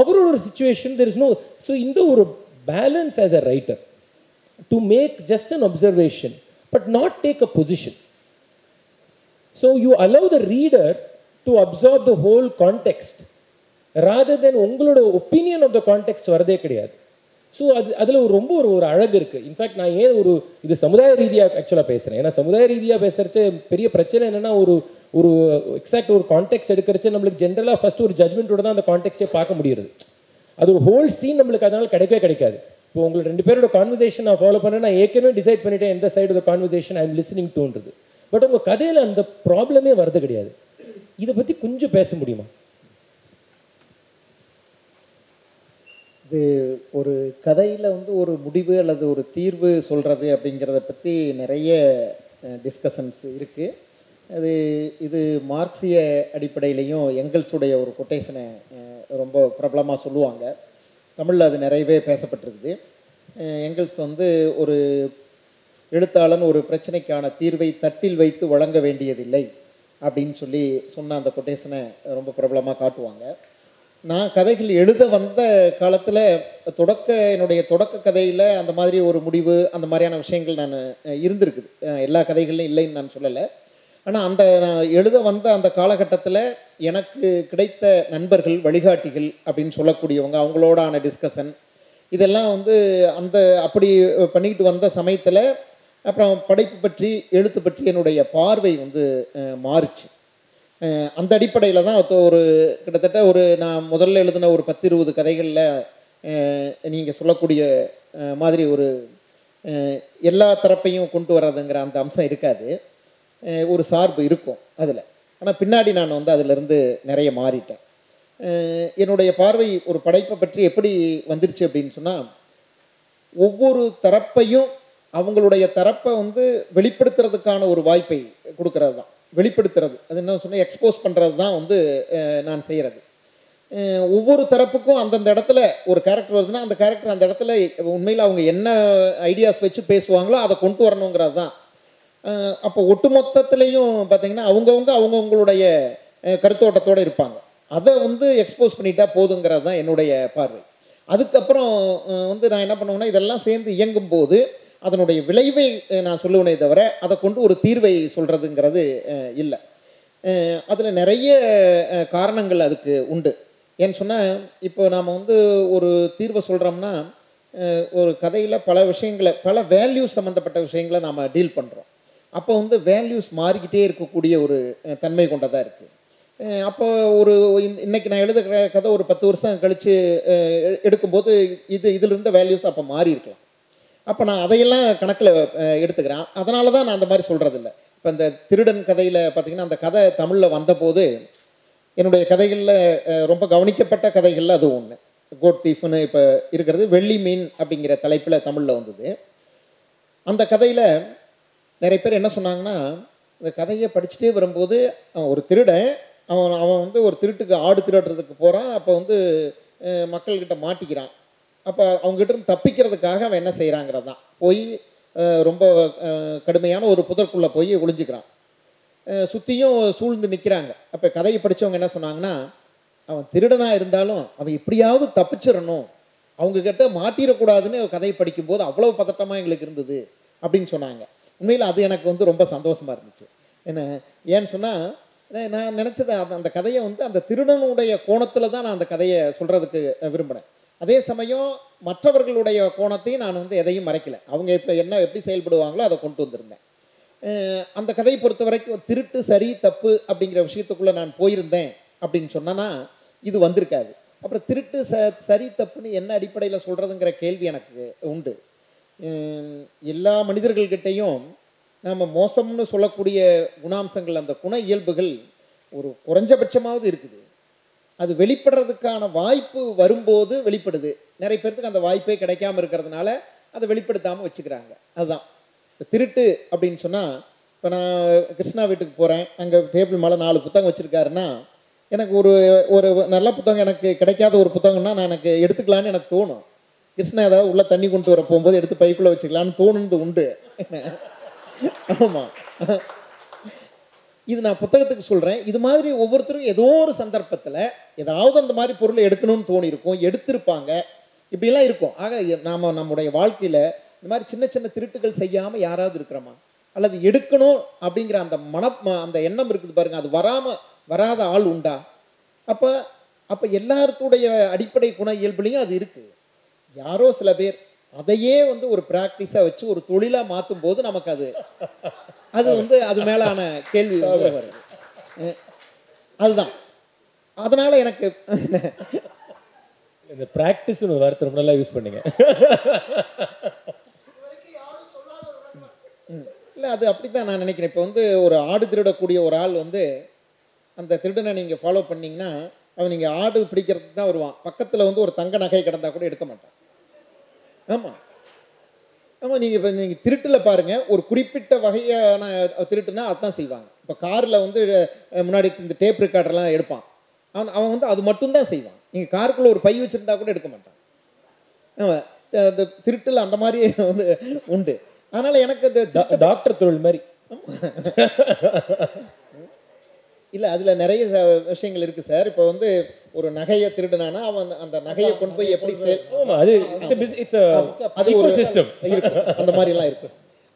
avoroda situation there is no. So inda oru balance as a writer to make just an observation but not take a position, so you allow the reader to absorb the whole context rather than ungaloda opinion of the context varade kediyadu. So அதில் ரொம்ப ஒரு அழகு இருக்குது. In fact நான் ஏன் இது சமுதாய ரீதியாக ஆக்சுவலாக பேசுகிறேன், ஏன்னா சமுதாய ரீதியாக பேசுகிறச்ச பெரிய பிரச்சனை என்னென்னா, ஒரு எக்ஸாக்ட் ஒரு கான்டெக்ட் எடுக்கிறச்ச நம்மளுக்கு ஜென்ரலாக ஃபஸ்ட்டு ஒரு ஜட்மெண்ட்டோட தான் அந்த கான்டெக்ட்டே பார்க்க முடியுது. அது ஒரு ஹோல் சீன் நம்மளுக்கு அதனால் கிடைக்காது. இப்போ உங்களுக்கு 2 பேரோட கான்வர்சேஷன் நான் ஃபாலோ பண்ணேன், நான் ஏற்கனவே டிசைட் பண்ணிவிட்டேன் எந்த side of conversation I am listening டூன்றது. பட் உங்கள் கதையில் அந்த ப்ராப்ளமே வரது கிடையாது. இதை பற்றி கொஞ்சம் பேச முடியுமா? இது ஒரு கதையில் ஒரு முடிவு அல்லது ஒரு தீர்வு சொல்கிறது அப்படிங்கிறத பற்றி நிறைய டிஸ்கஷன்ஸ் இருக்குது. இது மார்க்சிய அடிப்படையிலையும் எங்கல்ஸுடைய ஒரு கொட்டேஷனை ரொம்ப பிரபலமாக சொல்லுவாங்க. தமிழில் அது நிறையவே பேசப்பட்டிருக்குது. எங்கல்ஸ் ஒரு எழுத்தாளன் ஒரு பிரச்சனைக்கான தீர்வை தட்டில் வைத்து வழங்க வேண்டியதில்லை அப்படின்னு சொல்லி சொன்ன அந்த கொட்டேஷனை ரொம்ப பிரபலமாக காட்டுவாங்க. நான் கதைகள் எழுத வந்த காலத்தில் என்னுடைய தொடக்க கதையில் அந்த மாதிரி ஒரு முடிவு, அந்த மாதிரியான விஷயங்கள் நான் இருந்திருக்குது. எல்லா கதைகள்லையும் இல்லைன்னு நான் சொல்லலை. ஆனால் நான் எழுத வந்த அந்த காலகட்டத்தில் எனக்கு கிடைத்த நண்பர்கள், வழிகாட்டிகள் அப்படின்னு சொல்லக்கூடியவங்க, அவங்களோடான டிஸ்கஷன் இதெல்லாம் அப்படி பண்ணிக்கிட்டு வந்த சமயத்தில் அப்புறம் படைப்பு பற்றி, எழுத்து பற்றி என்னுடைய பார்வை மாறுச்சு. அந்த அடிப்படையில் தான் ஒரு கிட்டத்தட்ட நான் முதல்ல எழுதின ஒரு 10-20 கதைகளில் நீங்கள் சொல்லக்கூடிய மாதிரி ஒரு எல்லா தரப்பையும் கொண்டு வர்றதுங்கிற அந்த அம்சம் இருக்காது, ஒரு சார்பு இருக்கும் அதில். ஆனால் பின்னாடி நான் அதிலிருந்து நிறைய மாறிட்டேன். என்னுடைய பார்வை ஒரு படைப்பை பற்றி எப்படி வந்துருச்சு அப்படின்னு சொன்னால், ஒவ்வொரு தரப்பையும் அவங்களுடைய தரப்பை வெளிப்படுத்துறதுக்கான ஒரு வாய்ப்பை கொடுக்கறது தான். வெளிப்படுத்துறது அது என்ன சொன்னால் எக்ஸ்போஸ் பண்ணுறது தான் நான் செய்கிறது. ஒவ்வொரு தரப்புக்கும் அந்தந்த இடத்துல ஒரு கேரக்டர் வருதுன்னா, அந்த கேரக்டர் அந்த இடத்துல உண்மையில் அவங்க என்ன ஐடியாஸ் வச்சு பேசுவாங்களோ அதை கொண்டு வரணுங்கிறது தான். அப்போ ஒட்டு மொத்தத்துலேயும் பார்த்திங்கன்னா அவங்கவுங்களுடைய கருத்தோட்டத்தோடு இருப்பாங்க. அதை எக்ஸ்போஸ் பண்ணிட்டா போதுங்கிறது தான் என்னுடைய பார்வை. அதுக்கப்புறம் நான் என்ன பண்ணுவேன்னா, இதெல்லாம் சேர்ந்து இயங்கும் போது அதனுடைய விளைவை நான் சொல்லுவேனே தவிர அதை கொண்டு ஒரு தீர்வை சொல்கிறதுங்கிறது இல்லை. அதில் நிறைய காரணங்கள் அதுக்கு உண்டு. ஏன்னு சொன்னால், இப்போ நாம் ஒரு தீர்வை சொல்கிறோம்னா, ஒரு கதையில் பல விஷயங்களை, பல வேல்யூஸ் சம்மந்தப்பட்ட விஷயங்களை நாம் டீல் பண்ணுறோம். அப்போ வேல்யூஸ் மாறிக்கிட்டே இருக்கக்கூடிய ஒரு தன்மை கொண்டதாக இருக்குது. அப்போ இன்றைக்கி நான் எழுதுகிற கதை ஒரு 10 வருஷம் கழித்து எடுக்கும்போது இதில் இருந்த வேல்யூஸ் அப்போ மாறி இருக்கலாம். அப்போ நான் அதையெல்லாம் கணக்கில் எடுத்துக்கிறேன். அதனால தான் நான் அந்த மாதிரி சொல்கிறதில்ல. இப்போ இந்த திருடன் கதையில் பார்த்திங்கன்னா, அந்த கதை தமிழில் வந்தபோது என்னுடைய கதைகளில் ரொம்ப கவனிக்கப்பட்ட கதைகளில் அது ஒன்று. கோட் தீஃப்னு இப்போ இருக்கிறது வெள்ளி மீன் அப்படிங்கிற தலைப்பில் தமிழில் வந்தது. அந்த கதையில் நிறைய பேர் என்ன சொன்னாங்கன்னா, இந்த கதையை படிச்சுட்டே வரும்போது ஒரு திருடன் அவன் அவன் வந்து ஒரு திருட்டுக்கு ஆடு திருடுறதுக்கு போகிறான். அப்போ வந்து மக்கள்கிட்ட மாட்டிக்கிறான். அப்போ அவங்ககிட்ட இருந்து தப்பிக்கிறதுக்காக அவன் என்ன செய்கிறாங்கிறது தான் போய் ரொம்ப கடுமையான ஒரு புதற்குள்ளே போய் ஒளிஞ்சிக்கிறான். சுற்றியும் சூழ்ந்து நிற்கிறாங்க. அப்போ கதையை படித்தவங்க என்ன சொன்னாங்கன்னா, அவன் திருடனாக இருந்தாலும் அவன் எப்படியாவது தப்பிச்சிடணும், அவங்கக்கிட்ட மாட்டிடக்கூடாதுன்னு கதையை படிக்கும்போது அவ்வளோ பதட்டமாக எங்களுக்கு இருந்தது அப்படின்னு சொன்னாங்க. உண்மையில் அது எனக்கு வந்து ரொம்ப சந்தோஷமாக இருந்துச்சு. ஏன்னு சொன்னால், நான் நினச்சது அந்த கதையை வந்து அந்த திருடனுடைய கோணத்தில் தான் நான் அந்த கதையை சொல்கிறதுக்கு விரும்பினேன். அதே சமயம் மற்றவர்களுடைய கோணத்தையும் நான் வந்து எதையும் மறைக்கலை. அவங்க இப்போ என்ன எப்படி செயல்படுவாங்களோ அதை கொண்டு வந்திருந்தேன். அந்த கதையை பொறுத்த வரைக்கும் திருட்டு சரி தப்பு அப்படிங்கிற விஷயத்துக்குள்ளே நான் போயிருந்தேன் அப்படின்னு சொன்னேன்னா இது வந்திருக்காது. அப்புறம் திருட்டு சரி தப்புன்னு என்ன அடிப்படையில் சொல்கிறதுங்கிற கேள்வி எனக்கு உண்டு. எல்லா மனிதர்கள்கிட்டையும் நம்ம மோசம்னு சொல்லக்கூடிய குணாம்சங்கள், அந்த குண இயல்புகள் ஒரு குறைஞ்சபட்சமாவது இருக்குது. அது வெளிப்படுறதுக்கான வாய்ப்பு வரும்போது வெளிப்படுது. நிறைய பேர்த்துக்கு அந்த வாய்ப்பே கிடைக்காமல் இருக்கிறதுனால அதை வெளிப்படுத்தாமல் வச்சுக்கிறாங்க. அதுதான் இப்போ திருட்டு அப்படின்னு சொன்னால், இப்போ நான் கிருஷ்ணா வீட்டுக்கு போகிறேன், அங்கே டேபிள் மேலே 4 புத்தகம் வச்சுருக்காருன்னா, எனக்கு ஒரு ஒரு நல்ல புத்தகம் எனக்கு கிடைக்காத ஒரு புத்தகம்னா நான் எனக்கு எடுத்துக்கலான்னு எனக்கு தோணும். கிருஷ்ணா ஏதாவது உள்ளே தண்ணி கொண்டு வர போகும்போது எடுத்து பைக்குள்ளே வச்சுக்கலான்னு தோணுது உண்டு. ஆமாம், இது நான் புத்தகத்துக்கு சொல்கிறேன். இது மாதிரி ஒவ்வொருத்தரும் ஏதோ ஒரு சந்தர்ப்பத்தில் ஏதாவது அந்த மாதிரி பொருளை எடுக்கணும்னு தோணியிருக்கும், எடுத்திருப்பாங்க, இப்படிலாம் இருக்கும். ஆக நாம் நம்முடைய வாழ்க்கையில் இந்த மாதிரி சின்ன சின்ன திருட்டுகள் செய்யாமல் யாராவது இருக்கிறோமா? அல்லது எடுக்கணும் அப்படிங்கிற அந்த அந்த எண்ணம் இருக்குது பாருங்கள், அது வராத ஆள் உண்டா? அப்போ எல்லாருடைய அடிப்படை குண இயல்புலையும் அது இருக்குது. யாரோ சில பேர் அதையே வந்து ஒரு ப்ராக்டிஸாக வச்சு ஒரு தொழிலாக மாற்றும் போது நமக்கு அது வந்து அது மேலான கேள்வி வருது. அதுதான் அதனால் எனக்கு இந்த ப்ராக்டிஸ் வார்த்தை ரொம்ப நல்லா யூஸ் பண்ணுங்க. இல்லை, அது அப்படி தான் நான் நினைக்கிறேன். இப்போ வந்து ஒரு ஆடு திருடக்கூடிய ஒரு ஆள் வந்து அந்த திருடனை நீங்கள் ஃபாலோ பண்ணிங்கன்னா அவன் நீங்கள் ஆடு பிடிக்கிறதுக்கு தான் வருவான். பக்கத்தில் வந்து ஒரு தங்க நகை கிடந்தால் கூட எடுக்க மாட்டான். ஆமாம் ஆமாம், நீங்கள் இப்போ நீங்கள் திருட்டில் பாருங்கள், ஒரு குறிப்பிட்ட வகையான திருட்டுனா அதுதான் செய்வாங்க. இப்போ காரில் வந்து முன்னாடி இந்த டேப் ரெக்கார்டெல்லாம் எடுப்பான். அவன் வந்து அது மட்டும்தான் செய்வான். நீங்கள் காருக்குள்ளே ஒரு பை வச்சுருந்தா கூட எடுக்க மாட்டான். ஆமாம், இந்த திருட்டில் அந்த மாதிரி வந்து உண்டு. அதனால் எனக்கு இந்த டாக்டர் தொழில் மாதிரி இல்லை, அதில் நிறைய விஷயங்கள் இருக்குது சார். இப்போ வந்து ஒரு நகையை திருடுனானா அவன் அந்த நகையை கொண்டு போய் எப்படி அந்த மாதிரிலாம் இருக்கும்.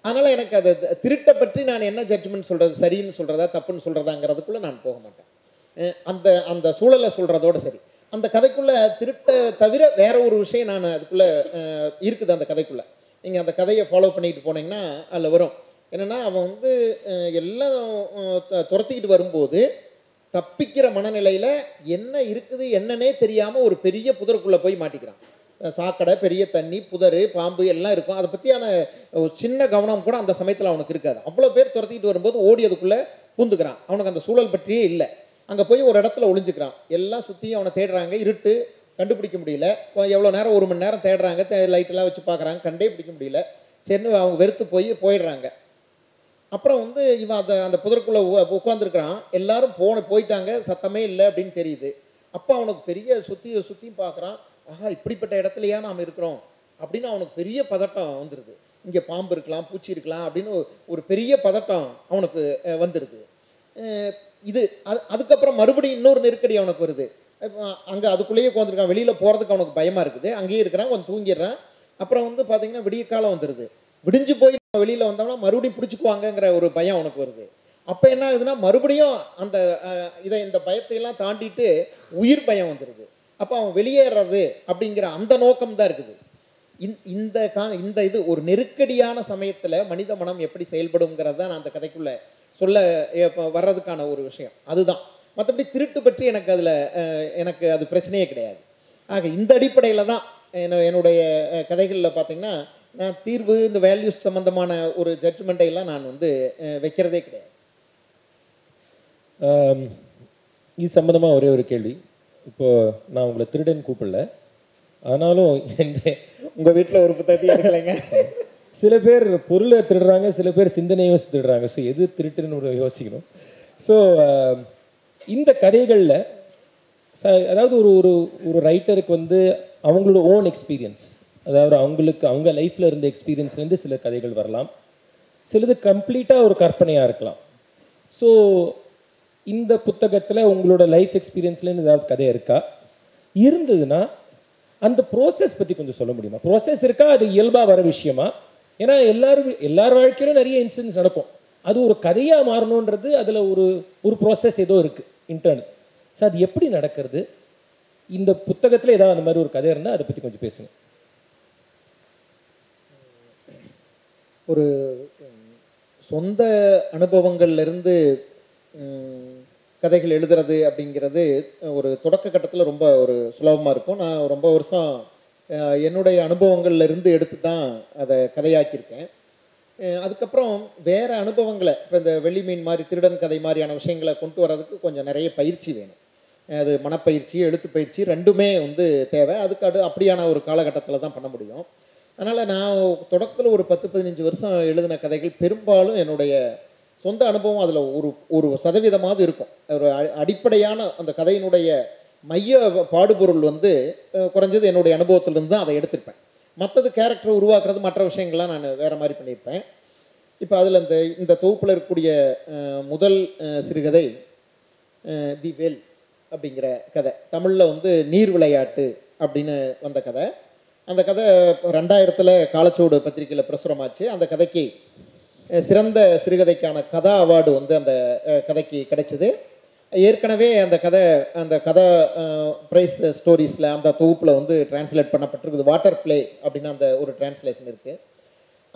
அதனால் எனக்கு அதை திருட்டை பற்றி நான் என்ன ஜட்ஜ்மெண்ட் சொல்கிறது, சரின்னு சொல்கிறதா தப்புன்னு சொல்கிறதாங்கிறதுக்குள்ளே நான் போக மாட்டேன். அந்த அந்த சூழலை சொல்கிறதோடு சரி. அந்த கதைக்குள்ளே திருட்டை தவிர வேற ஒரு விஷயம் நான் அதுக்குள்ளே இருக்குது. அந்த கதைக்குள்ளே நீங்கள் அந்த கதையை ஃபாலோ பண்ணிட்டு போனீங்கன்னா அதில் வரும் என்னென்னா, அவன் வந்து எல்லாம் துரத்திக்கிட்டு வரும்போது தப்பிக்கிற மனநிலையில் என்ன இருக்குது என்னன்னே தெரியாமல் ஒரு பெரிய புதருக்குள்ளே போய் மாட்டிக்கிறான். சாக்கடை, பெரிய தண்ணி, புதர், பாம்பு எல்லாம் இருக்கும். அதை பற்றியான ஒரு சின்ன கவனம் கூட அந்த சமயத்தில் அவனுக்கு இருக்காது. அவ்வளோ பேர் துரத்திக்கிட்டு வரும்போது ஓடி அதுக்குள்ளே பூந்துக்கிறான். அவனுக்கு அந்த சூழல் பற்றியே இல்லை. அங்கே போய் ஒரு இடத்துல ஒளிஞ்சுக்கிறான். எல்லாம் சுற்றியும் அவனை தேடுறாங்க, இருட்டு, கண்டுபிடிக்க முடியல. எவ்வளோ நேரம், 1 மணி நேரம் தேடுறாங்க, லைட்டெல்லாம் வச்சு பார்க்குறாங்க, கண்டே பிடிக்க முடியல. சரின்னு அவங்க வெறுத்து போயிடுறாங்க. அப்புறம் வந்து இவன் அந்த புதற்குள்ளே உட்காந்துருக்கிறான். எல்லாரும் போயிட்டாங்க, சத்தமே இல்லை அப்படின்னு தெரியுது. அப்போ அவனுக்கு பெரிய சுற்றியும் பார்க்குறான். ஆஹா, இப்படிப்பட்ட இடத்துலையா நாம் இருக்கிறோம் அப்படின்னு அவனுக்கு பெரிய பதட்டம் வந்துடுது. இங்கே பாம்பு இருக்கலாம், பூச்சி இருக்கலாம் அப்படின்னு ஒரு பெரிய பதட்டம் அவனுக்கு வந்துடுது. இது அதுக்கப்புறம் மறுபடியும் இன்னொரு நெருக்கடி அவனுக்கு வருது. அங்கே அதுக்குள்ளேயே உட்காந்துருக்கான், வெளியில் போகிறதுக்கு அவனுக்கு பயமாக இருக்குது. அங்கேயே இருக்கிறான், கொஞ்சம் தூங்கிடுறான். அப்புறம் வந்து பார்த்தீங்கன்னா விடிய காலம் வந்துடுது. விடிஞ்சு போய் வெளியில் வந்தோம்னா மறுபடியும் பிடிச்சிக்குவாங்கங்கிற ஒரு பயம் அவனுக்கு வருது. அப்போ என்ன ஆகுதுன்னா, மறுபடியும் அந்த இந்த பயத்தையெல்லாம் தாண்டிட்டு உயிர் பயம் வந்துடுது. அப்போ அவன் வெளியேறது அப்படிங்கிற அந்த நோக்கம்தான் இருக்குது. இந்த இது ஒரு நெருக்கடியான சமயத்தில் மனித மனம் எப்படி செயல்படுங்கிறத நான் அந்த கதைக்குள்ளே சொல்ல வர்றதுக்கான ஒரு விஷயம் அதுதான். மற்றபடி திருட்டு பற்றி எனக்கு அது பிரச்சனையே கிடையாது. ஆக இந்த அடிப்படையில் தான் என்னுடைய கதைகளில் பார்த்தீங்கன்னா நான் தீர்வு, இந்த வேல்யூஸ் சம்மந்தமான ஒரு ஜட்ஜ்மெண்ட்டையெல்லாம் நான் வந்து வைக்கிறதே கிடையாது. இது சம்மந்தமாக ஒரே ஒரு கேள்வி. இப்போது நான் உங்களை திருடன் கூப்பிடல, ஆனாலும் உங்கள் வீட்டில் ஒரு புத்தகத்தையும் எடுக்கலைங்க. சில பேர் பொருளை திருடுறாங்க, சில பேர் சிந்தனையும் திருடுறாங்க. ஸோ எது திருட்டுன்னு ஒரு யோசிக்கணும். ஸோ இந்த கதைகளில் அதாவது ஒரு ஒரு ஒரு ரைட்டருக்கு வந்து அவங்களோட ஓன் எக்ஸ்பீரியன்ஸ், அதாவது அவங்களுக்கு அவங்க லைஃப்பில் இருந்த எக்ஸ்பீரியன்ஸ்லேருந்து சில கதைகள் வரலாம், சிலது கம்ப்ளீட்டாக ஒரு கற்பனையாக இருக்கலாம். ஸோ இந்த புத்தகத்தில் உங்களோட லைஃப் எக்ஸ்பீரியன்ஸ்லேருந்து ஏதாவது கதை இருக்கா? இருந்ததுன்னா அந்த ப்ராசஸ் பற்றி கொஞ்சம் சொல்ல முடியுமா? ப்ராசஸ் இருக்கா, அது இயல்பாக வர விஷயமா? ஏன்னா எல்லார் வாழ்க்கையிலும் நிறைய இன்சிடென்ட்ஸ் நடக்கும், அது ஒரு கதையாக மாறணுன்றது அதில் ஒரு ஒரு ப்ராசஸ் ஏதோ இருக்குது இன்டர்னல். ஸோ அது எப்படி நடக்கிறது? இந்த புத்தகத்தில் ஏதாவது அந்த மாதிரி ஒரு கதை இருந்தால் அதை பற்றி கொஞ்சம் பேசுங்க. ஒரு சொந்த அனுபவங்கள்லேருந்து கதைகள் எழுதுறது அப்படிங்கிறது ஒரு தொடக்க கட்டத்தில் ரொம்ப ஒரு சுலபமாக இருக்கும். நான் ரொம்ப வருஷம் என்னுடைய அனுபவங்கள்லேருந்து எடுத்து தான் அதை கதையாக்கியிருக்கேன். அதுக்கப்புறம் வேறு அனுபவங்களை, இப்போ இந்த வெள்ளிமீன் மாதிரி திருடன் கதை மாதிரியான விஷயங்களை கொண்டு வர்றதுக்கு கொஞ்சம் நிறைய பயிற்சி வேணும். அது மனப்பயிற்சி, எழுத்து பயிற்சி ரெண்டுமே வந்து தேவை. அதுக்கு அப்படியான ஒரு காலகட்டத்தில் தான் பண்ண முடியும். அதனால் நான் தொடக்கத்தில் ஒரு 10-15 வருஷம் எழுதின கதைகள் பெரும்பாலும் என்னுடைய சொந்த அனுபவம் அதில் ஒரு ஒரு சதவீதமாவது இருக்கும். ஒரு அடிப்படையான அந்த கதையினுடைய மைய பாடுபொருள் வந்து குறைஞ்சது என்னுடைய அனுபவத்திலிருந்து தான் அதை எடுத்திருப்பேன். மற்றது கேரக்டர் உருவாக்குறது மற்ற விஷயங்கள்லாம் நான் வேறு மாதிரி பண்ணியிருப்பேன். இப்போ அதில் இந்த தொகுப்பில் இருக்கக்கூடிய முதல் சிறுகதை தி வேல் அப்படிங்கிற கதை, தமிழில் வந்து நீர் விளையாட்டு அப்படின்னு வந்த கதை. அந்த கதை 2000 காலச்சோடு பத்திரிகையில் பிரசுரமாச்சு. அந்த கதைக்கு சிறந்த சிறுகதைக்கான கதா அவார்டு வந்து அந்த கதைக்கு கிடைச்சிது. ஏற்கனவே அந்த கதை ப்ரைஸ் ஸ்டோரிஸில் அந்த தொகுப்பில் வந்து டிரான்ஸ்லேட் பண்ணப்பட்டிருக்குது. வாட்டர் பிளே அப்படின்னு அந்த ஒரு டிரான்ஸ்லேஷன் இருக்குது.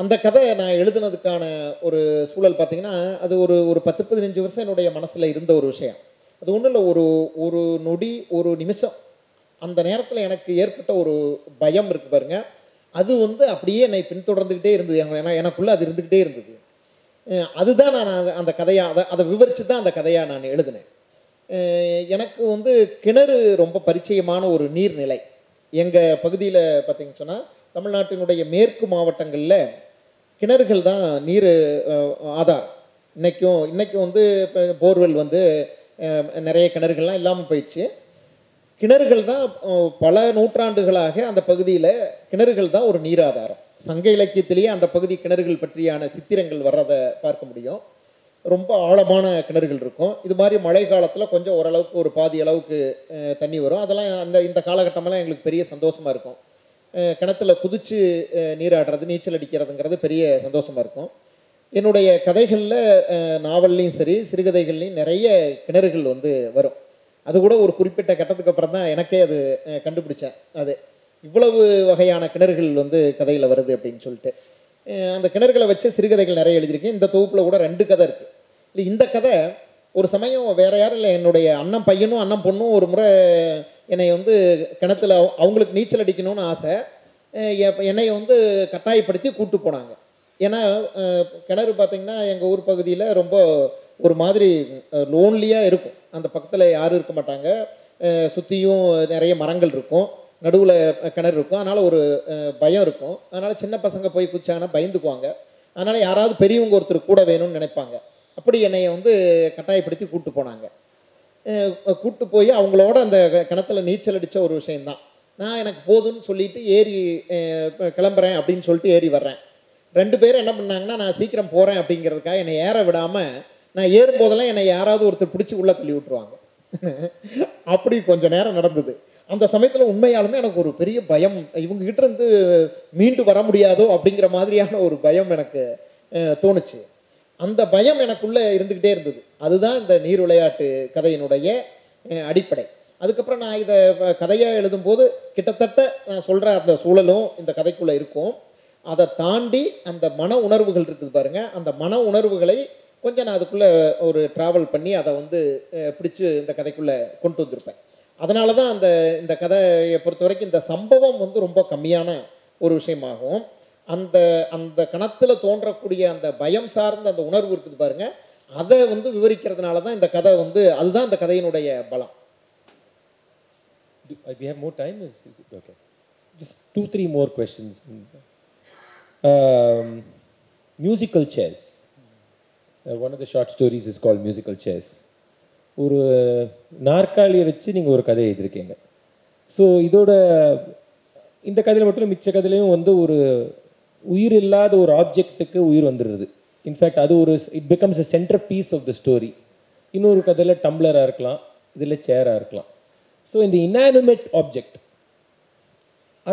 அந்த கதை நான் எழுதுனதுக்கான ஒரு சூழல் பார்த்திங்கன்னா, அது ஒரு ஒரு 10-15 வருஷம் என்னுடைய மனசில் இருந்த ஒரு விஷயம். அது ஒன்றும் இல்லை, ஒரு ஒரு நொடி, ஒரு நிமிஷம், அந்த நேரத்தில் எனக்கு ஏற்பட்ட ஒரு பயம் இருக்குது பாருங்கள், அது வந்து அப்படியே என்னை பின்தொடர்ந்துக்கிட்டே இருந்தது. எனக்குள்ளே அது இருந்துக்கிட்டே இருந்தது. அதுதான் நான் அந்த கதையாக அதை விவரித்து தான் அந்த கதையாக நான் எழுதினேன். எனக்கு வந்து கிணறு ரொம்ப பரிச்சயமான ஒரு நீர்நிலை. எங்கள் பகுதியில் பார்த்திங்க சொன்னால் தமிழ்நாட்டினுடைய மேற்கு மாவட்டங்களில் கிணறுகள் தான் நீர் ஆதாரம். இன்றைக்கும் வந்து இப்போ போர்வெல் வந்து நிறைய கிணறுகள்லாம் இல்லாமல் போயிடுச்சு. கிணறுகள் தான் பல நூற்றாண்டுகளாக அந்த பகுதியில் கிணறுகள் தான் ஒரு நீராதாரம். சங்க இலக்கியத்திலேயே அந்த பகுதி கிணறுகள் பற்றியான சித்திரங்கள் வர்றதை பார்க்க முடியும். ரொம்ப ஆழமான கிணறுகள் இருக்கும். இது மாதிரி மழை காலத்தில் கொஞ்சம் ஓரளவுக்கு ஒரு பாதி அளவுக்கு தண்ணி வரும். அதெல்லாம் இந்த காலகட்டமெல்லாம் எங்களுக்கு பெரிய சந்தோஷமாக இருக்கும். கிணத்துல குதித்து நீராடுறது, நீச்சல் அடிக்கிறதுங்கிறது பெரிய சந்தோஷமாக இருக்கும். என்னுடைய கதைகளில், நாவல்லையும் சரி சிறுகதைகள்லையும் நிறைய கிணறுகள் வந்து வரும். அது கூட ஒரு குறிப்பிட்ட கட்டத்துக்கு அப்புறம் தான் எனக்கே அது கண்டுபிடிச்சேன், அது இவ்வளவு வகையான கிணறுகள் வந்து கதையில் வருது அப்படின்னு சொல்லிட்டு. அந்த கிணறுகளை வச்சு சிறுகதைகள் நிறைய எழுதியிருக்கேன். இந்த தொகுப்பில் கூட 2 கதை இருக்குது. இல்லை, இந்த கதை ஒரு சமயம் வேறு யாரும் இல்லை, என்னுடைய அண்ணன் பையனும் அண்ணன் பொண்ணும் ஒரு முறை என்னை வந்து கிணத்துல அவங்களுக்கு நீச்சல் அடிக்கணும்னு ஆசை, என்னை வந்து கட்டாயப்படுத்தி கூப்பிட்டு போனாங்க. ஏன்னா கிணறு பார்த்திங்கன்னா எங்கள் ஊர் பகுதியில் ரொம்ப ஒரு மாதிரி லோன்லியாக இருக்கும். அந்த பக்கத்தில் யாரும் இருக்க மாட்டாங்க, சுற்றியும் நிறைய மரங்கள் இருக்கும், நடுவில் கிணறு இருக்கும். அதனால் ஒரு பயம் இருக்கும். அதனால் சின்ன பசங்க போய் குதிச்சாங்கன்னா பயந்துக்குவாங்க. அதனால் யாராவது பெரியவங்க ஒருத்தர் கூட வேணும்னு நினைப்பாங்க. அப்படி என்னை வந்து கட்டாயப்படுத்தி கூப்பிட்டு போனாங்க. கூப்பிட்டு போய் அவங்களோட அந்த கிணத்துல நீச்சல் அடித்த ஒரு விஷயந்தான். நான் எனக்கு போதும்னு சொல்லிட்டு ஏறி கிளம்புறேன் அப்படின்னு சொல்லிட்டு ஏறி வர்றேன். 2 பேரும் என்ன பண்ணாங்கன்னா, நான் சீக்கிரம் போகிறேன் அப்படிங்கிறதுக்காக என்னை ஏற விடாமல், நான் ஏறும்போதெல்லாம் என்னை யாராவது ஒருத்தர் பிடிச்சி உள்ளே தள்ளி விட்டுருவாங்க. அப்படி கொஞ்சம் நேரம் நடந்தது. அந்த சமயத்தில் உண்மையாலுமே எனக்கு ஒரு பெரிய பயம், இவங்ககிட்ட இருந்து மீண்டு வர முடியாதோ அப்படிங்கிற மாதிரியான ஒரு பயம் எனக்கு தோணுச்சு. அந்த பயம் எனக்குள்ளே இருந்துக்கிட்டே இருந்தது. அதுதான் இந்த நீர் விளையாட்டு கதையினுடைய அடிப்படை. அதுக்கப்புறம் நான் இதை கதையாக எழுதும்போது கிட்டத்தட்ட நான் சொல்கிற அந்த சூழலும் இந்த கதைக்குள்ளே இருக்கும். அதை தாண்டி அந்த மன உணர்வுகள் இருக்குது பாருங்கள், அந்த மன உணர்வுகளை கொஞ்சம் நான் அதுக்குள்ளே ஒரு ட்ராவல் பண்ணி அதை வந்து பிடிச்சி இந்த கதைக்குள்ளே கொண்டு வந்திருப்பேன். அதனால தான் இந்த கதையை பொறுத்த வரைக்கும் இந்த சம்பவம் வந்து ரொம்ப கம்மியான ஒரு விஷயமாகும். அந்த அந்த கணத்தில் தோன்றக்கூடிய அந்த பயம் சார்ந்த அந்த உணர்வு இருக்குது பாருங்கள், அதை வந்து விவரிக்கிறதுனால தான் இந்த கதை வந்து அதுதான் இந்த கதையினுடைய பலம். We have more time? Okay. Just 2-3 more questions. Musical chairs. One of the short stories is called Musical Chairs. ஒரு நாற்காலியை வச்சு நீங்கள் ஒரு கதை எழுதியிருக்கீங்க. ஸோ இதோட இந்த கதையில் மட்டும் மிச்ச கதையிலையும் வந்து ஒரு உயிர் இல்லாத ஒரு ஆப்ஜெக்ட்டுக்கு உயிர் வந்துடுது. இன்ஃபேக்ட் அது ஒரு it becomes a centre piece of the story. இன்னொரு கதையில் டம்ளராக இருக்கலாம், இதில் சேராக இருக்கலாம். ஸோ இந்த இன்னானிமேட் ஆப்ஜெக்ட்,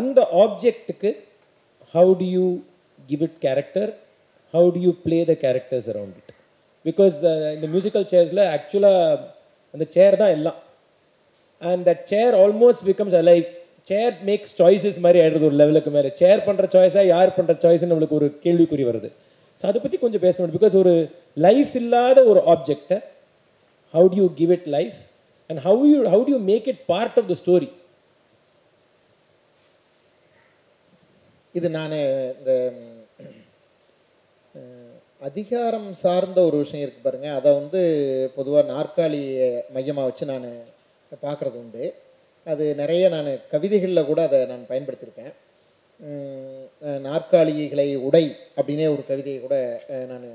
அந்த ஆப்ஜெக்ட்டுக்கு how do you give it character, how do you play the characters around it? Because in the musical chairs la actually and the chair da illa, and that chair almost becomes alive. Chair makes choices mari aidrudhu or level ku mari chair pandra choice ah yaar pandra choice nu namukku oru kelvi kuri varudhu. So adu patti konja pesanum, because oru life illada oru object, how do you give it life and how do you make it part of the story? இது நான் இந்த அதிகாரம் சார்ந்த ஒரு விஷயம் இருக்குது பாருங்கள், அதை வந்து பொதுவாக நாற்காலி மையமாக வச்சு நான் பார்க்குறது உண்டு. அது நிறைய நான் கவிதைகளில் கூட அதை நான் பயன்படுத்தியிருக்கேன். நாற்காலிகளை உடை அப்படின்னே ஒரு கவிதையை கூட நான்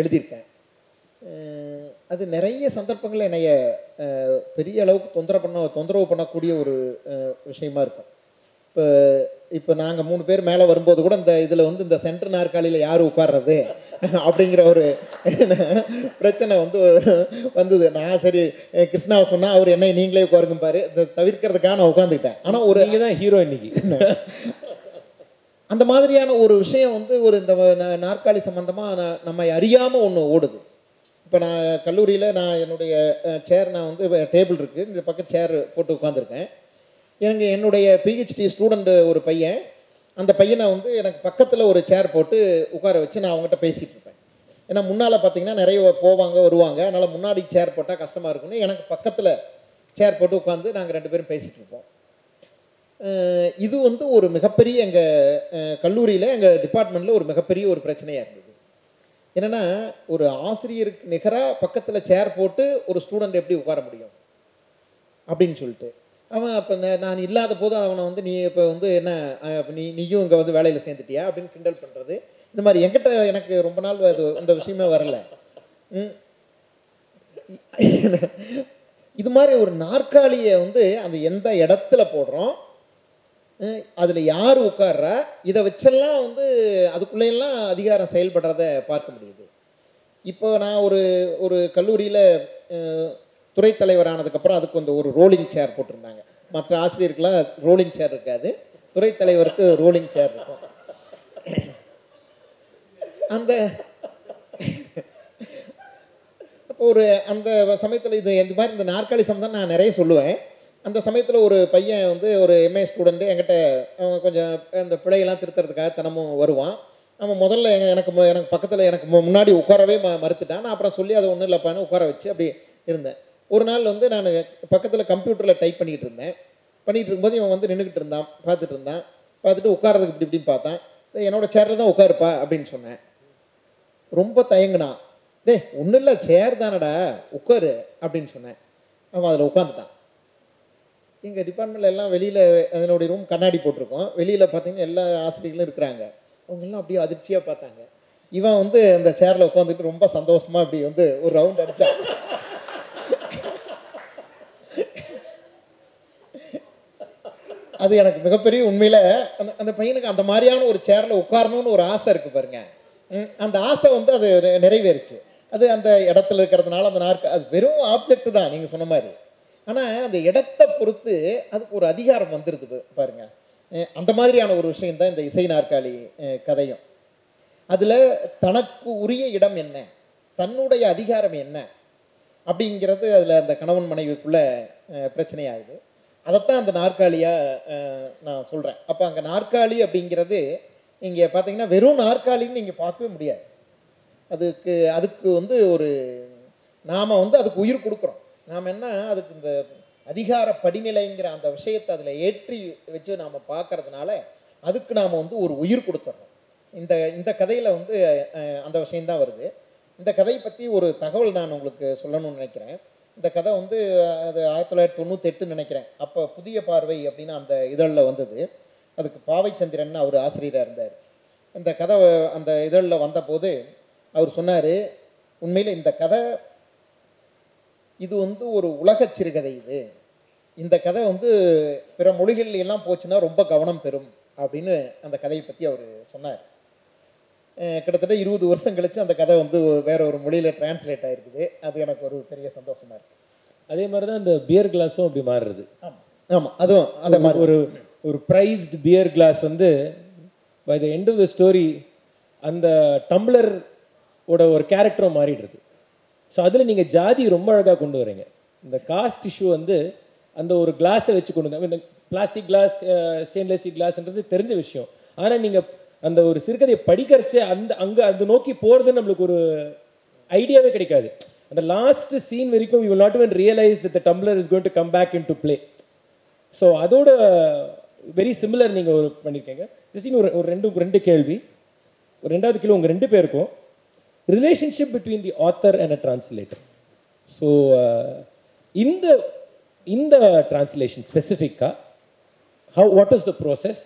எழுதியிருக்கேன். அது நிறைய சந்தர்ப்பங்களில் என்னைய பெரிய அளவுக்கு தொந்தரவு பண்ணக்கூடிய ஒரு விஷயமா இருக்கும். இப்போ நாங்கள் 3 பேர் மேலே வரும்போது கூட இந்த இதில் வந்து இந்த சென்டர் நாற்காலியில் யார் உட்கார்றது அப்படிங்கிற ஒரு பிரச்சனை வந்து வந்தது. நான் சரி கிருஷ்ணாவை சொன்னால் அவர் என்னை நீங்களே உட்காருங்க பாரு, இதை தவிர்க்கிறதுக்காக நான் உட்காந்துக்கிட்டேன். ஆனால் ஒரு இங்கே தான் ஹீரோ இன்னைக்கு அந்த மாதிரியான ஒரு விஷயம் வந்து ஒரு இந்த நாற்காலி சம்மந்தமாக நம்ம அறியாமல் ஒன்று ஓடுது. இப்போ நான் கல்லூரியில் நான் என்னுடைய சேர் நான் வந்து டேபிள் இருக்குது, இந்த பக்கம் சேர் போட்டு உட்காந்துருக்கேன். எனக்கு என்னுடைய பிஹெச்டி ஸ்டூடெண்ட்டு ஒரு பையன், அந்த பையனை வந்து எனக்கு பக்கத்தில் ஒரு சேர் போட்டு உட்கார வச்சு நான் அவங்ககிட்ட பேசிகிட்டு இருப்பேன். ஏன்னா முன்னால் பார்த்தீங்கன்னா நிறைய போவாங்க வருவாங்க, அதனால் முன்னாடி சேர் போட்டால் கஷ்டமாக இருக்குன்னு எனக்கு பக்கத்தில் சேர் போட்டு உட்காந்து நாங்கள் 2 பேரும் பேசிகிட்டு இருப்போம். இது வந்து ஒரு மிகப்பெரிய எங்கள் கல்லூரியில் எங்கள் டிபார்ட்மெண்ட்டில் ஒரு மிகப்பெரிய ஒரு பிரச்சனையாக இருந்தது. என்னென்னா ஒரு ஆசிரியருக்கு நிகராக பக்கத்தில் சேர் போட்டு ஒரு ஸ்டூடெண்ட் எப்படி உட்கார முடியும் அப்படின்னு சொல்லிட்டு அவன் அப்போ நான் இல்லாத போது அவனை வந்து நீ இப்போ வந்து என்ன நீயும் இங்கே வந்து வேலையில் சேர்ந்துட்டியா அப்படின்னு கிண்டல் பண்ணுறது. இந்த மாதிரி என்கிட்ட எனக்கு ரொம்ப நாள் அது அந்த விஷயமே வரல. இது மாதிரி ஒரு நாற்காலியை வந்து அந்த எந்த இடத்துல போடுறோம், அதில் யார் உட்கார்றா, இதை வச்செல்லாம் வந்து அதுக்குள்ளேயெல்லாம் அதிகாரம் செயல்படுறத பார்க்க முடியுது. இப்போ நான் ஒரு ஒரு கல்லூரியில் துறை தலைவரானதுக்கப்புறம் அதுக்கு வந்து ஒரு ரோலிங் சேர் போட்டிருந்தாங்க. மற்ற ஆசிரியர்களாம் ரோலிங் சேர் இருக்காது, துறை தலைவருக்கு ரோலிங் சேர் இருக்கும். அந்த ஒரு அந்த சமயத்தில் இது இந்த மாதிரி இந்த நாற்காலி சம்பந்தம் நான் நிறைய சொல்லுவேன். அந்த சமயத்தில் ஒரு பையன் வந்து ஒரு எம்ஏ ஸ்டூடெண்ட்டு என்கிட்ட கொஞ்சம் அந்த பிள்ளையெல்லாம் திருத்துறதுக்காக தினமும் வருவான். அவன் முதல்ல எனக்கு பக்கத்தில் எனக்கு முன்னாடி உட்காரவே மறுத்துட்டான். நான் அப்புறம் சொல்லி அதை ஒன்றும் இல்லைப்பான்னு உட்கார வச்சு அப்படி இருந்தேன். ஒரு நாள் வந்து நான் பக்கத்தில் கம்ப்யூட்டரில் டைப் பண்ணிகிட்டு இருக்கும்போது இவன் வந்து நின்றுக்கிட்டு இருந்தான், பார்த்துட்டு உட்காரதுக்கு இப்படி இப்படின்னு பார்த்தான். என்னோடய சேரில் தான் உட்காருப்பா அப்படின்னு சொன்னேன். ரொம்ப தயங்குனான். டேய் ஒன்றும் இல்லை, சேர் தானடா உட்காரு அப்படின்னு சொன்னேன். அவன் அதில் உட்காந்துட்டான். எங்கள் டிபார்ட்மெண்ட்டில் எல்லாம் வெளியில் அதனுடைய ரூம் கண்ணாடி போட்டிருக்கோம். வெளியில் பார்த்தீங்கன்னா எல்லா ஆசிரியர்களும் இருக்கிறாங்க. அவங்கெல்லாம் அப்படியே அதிர்ச்சியாக பார்த்தாங்க. இவன் வந்து அந்த சேரில் உட்காந்துட்டு ரொம்ப சந்தோஷமாக அப்படி வந்து ஒரு ரவுண்ட் அடித்தான். அது எனக்கு மிகப்பெரிய உண்மையில் அந்த பையனுக்கு அந்த மாதிரியான ஒரு சேரில் உட்காரணும்னு ஒரு ஆசை இருக்குது பாருங்க. அந்த ஆசை வந்து அது நிறைவேறிச்சு. அது அந்த இடத்துல இருக்கிறதுனால அந்த அது வெறும் ஆப்ஜெக்ட் தான் நீங்கள் சொன்ன மாதிரி. ஆனால் அந்த இடத்தை பொறுத்து அதுக்கு ஒரு அதிகாரம் வந்துடுது பாருங்க. அந்த மாதிரியான ஒரு விஷயம்தான் இந்த இசை நாற்காலி கதையும். அதில் தனக்கு உரிய இடம் என்ன, தன்னுடைய அதிகாரம் என்ன அப்படிங்கிறது அதில் அந்த கணவன் மனைவிக்குள்ள பிரச்சனையாகுது. அதைத்தான் அந்த நாற்காலியாக நான் சொல்கிறேன். அப்போ அங்கே நாற்காலி அப்படிங்கிறது இங்கே பார்த்தீங்கன்னா வெறும் நாற்காலின்னு நீங்கள் பார்க்கவே முடியாது. அதுக்கு வந்து ஒரு நாம் வந்து அதுக்கு உயிர் கொடுக்குறோம். நாம் என்ன அதுக்கு இந்த அதிகார படிநிலைங்கிற அந்த விஷயத்தை அதில் ஏற்றி வச்சு நாம் பார்க்கறதுனால அதுக்கு நாம் வந்து ஒரு உயிர் கொடுத்துட்றோம். இந்த கதையில் வந்து அந்த விஷயந்தான் வருது. இந்த கதையை பற்றி ஒரு தகவல் நான் உங்களுக்கு சொல்லணும்னு நினைக்கிறேன். இந்த கதை வந்து அது 1998 நினைக்கிறேன். அப்போ புதிய பார்வை அப்படின்னு அந்த இதழில் வந்தது. அதுக்கு பாவைச்சந்திரன் அவர் ஆசிரியராக இருந்தார். இந்த கதை அந்த இதழில் வந்தபோது அவர் சொன்னார், உண்மையில் இந்த கதை இது வந்து ஒரு உலகச் சிறுகதை. இது இந்த கதை வந்து பிற மொழிகளில் எல்லாம் போச்சுன்னா ரொம்ப கவனம் பெறும் அப்படின்னு அந்த கதையை பற்றி அவர் சொன்னார். கிட்டத்தட்ட 20 வருஷம் கழித்து அந்த கதை வந்து வேற ஒரு மொழியில் டிரான்ஸ்லேட் ஆகிருக்குது. அது எனக்கு ஒரு பெரிய சந்தோஷமாக இருக்குது. அதே மாதிரி தான் இந்த பியர் கிளாஸும் அப்படி மாறுறது. ஆமாம் ஆமாம், அதுவும் அந்த மாதிரி ஒரு ஒரு ப்ரைஸ்டு பியர் கிளாஸ் வந்து by the end of the story அந்த டம்ளர் ஓட ஒரு கேரக்டரும் மாறிடுறது. ஸோ அதில் நீங்கள் ஜாதி ரொம்ப அழகாக கொண்டு வரீங்க. இந்த காஸ்ட் இஷ்யூ வந்து அந்த ஒரு கிளாஸை வச்சு கொண்டு வந்து, இந்த பிளாஸ்டிக் கிளாஸ் ஸ்டெயின்லெஸ் ஸ்டீல் கிளாஸ்ன்றது தெரிஞ்ச விஷயம். ஆனால் நீங்கள் அந்த ஒரு சிறுகதையை படிக்கிறச்சே அந்த அங்கே அது நோக்கி போகிறது நம்மளுக்கு ஒரு ஐடியாவே கிடைக்காது. அந்த லாஸ்ட் சீன் வரைக்கும் you will not even realise that the tumbler is going to come back into play. So அதோட வெரி சிமிலர் நீங்கள் ஒரு பண்ணியிருக்கீங்க. ஜஸ்ட் ஒரு ரெண்டு கேள்வி. ஒரு ரெண்டாவது கேள்வி உங்கள் 2 பேருக்கும் relationship between the author and a translator. So இந்த டிரான்ஸ்லேஷன் ஸ்பெசிஃபிக்காக how what is the process,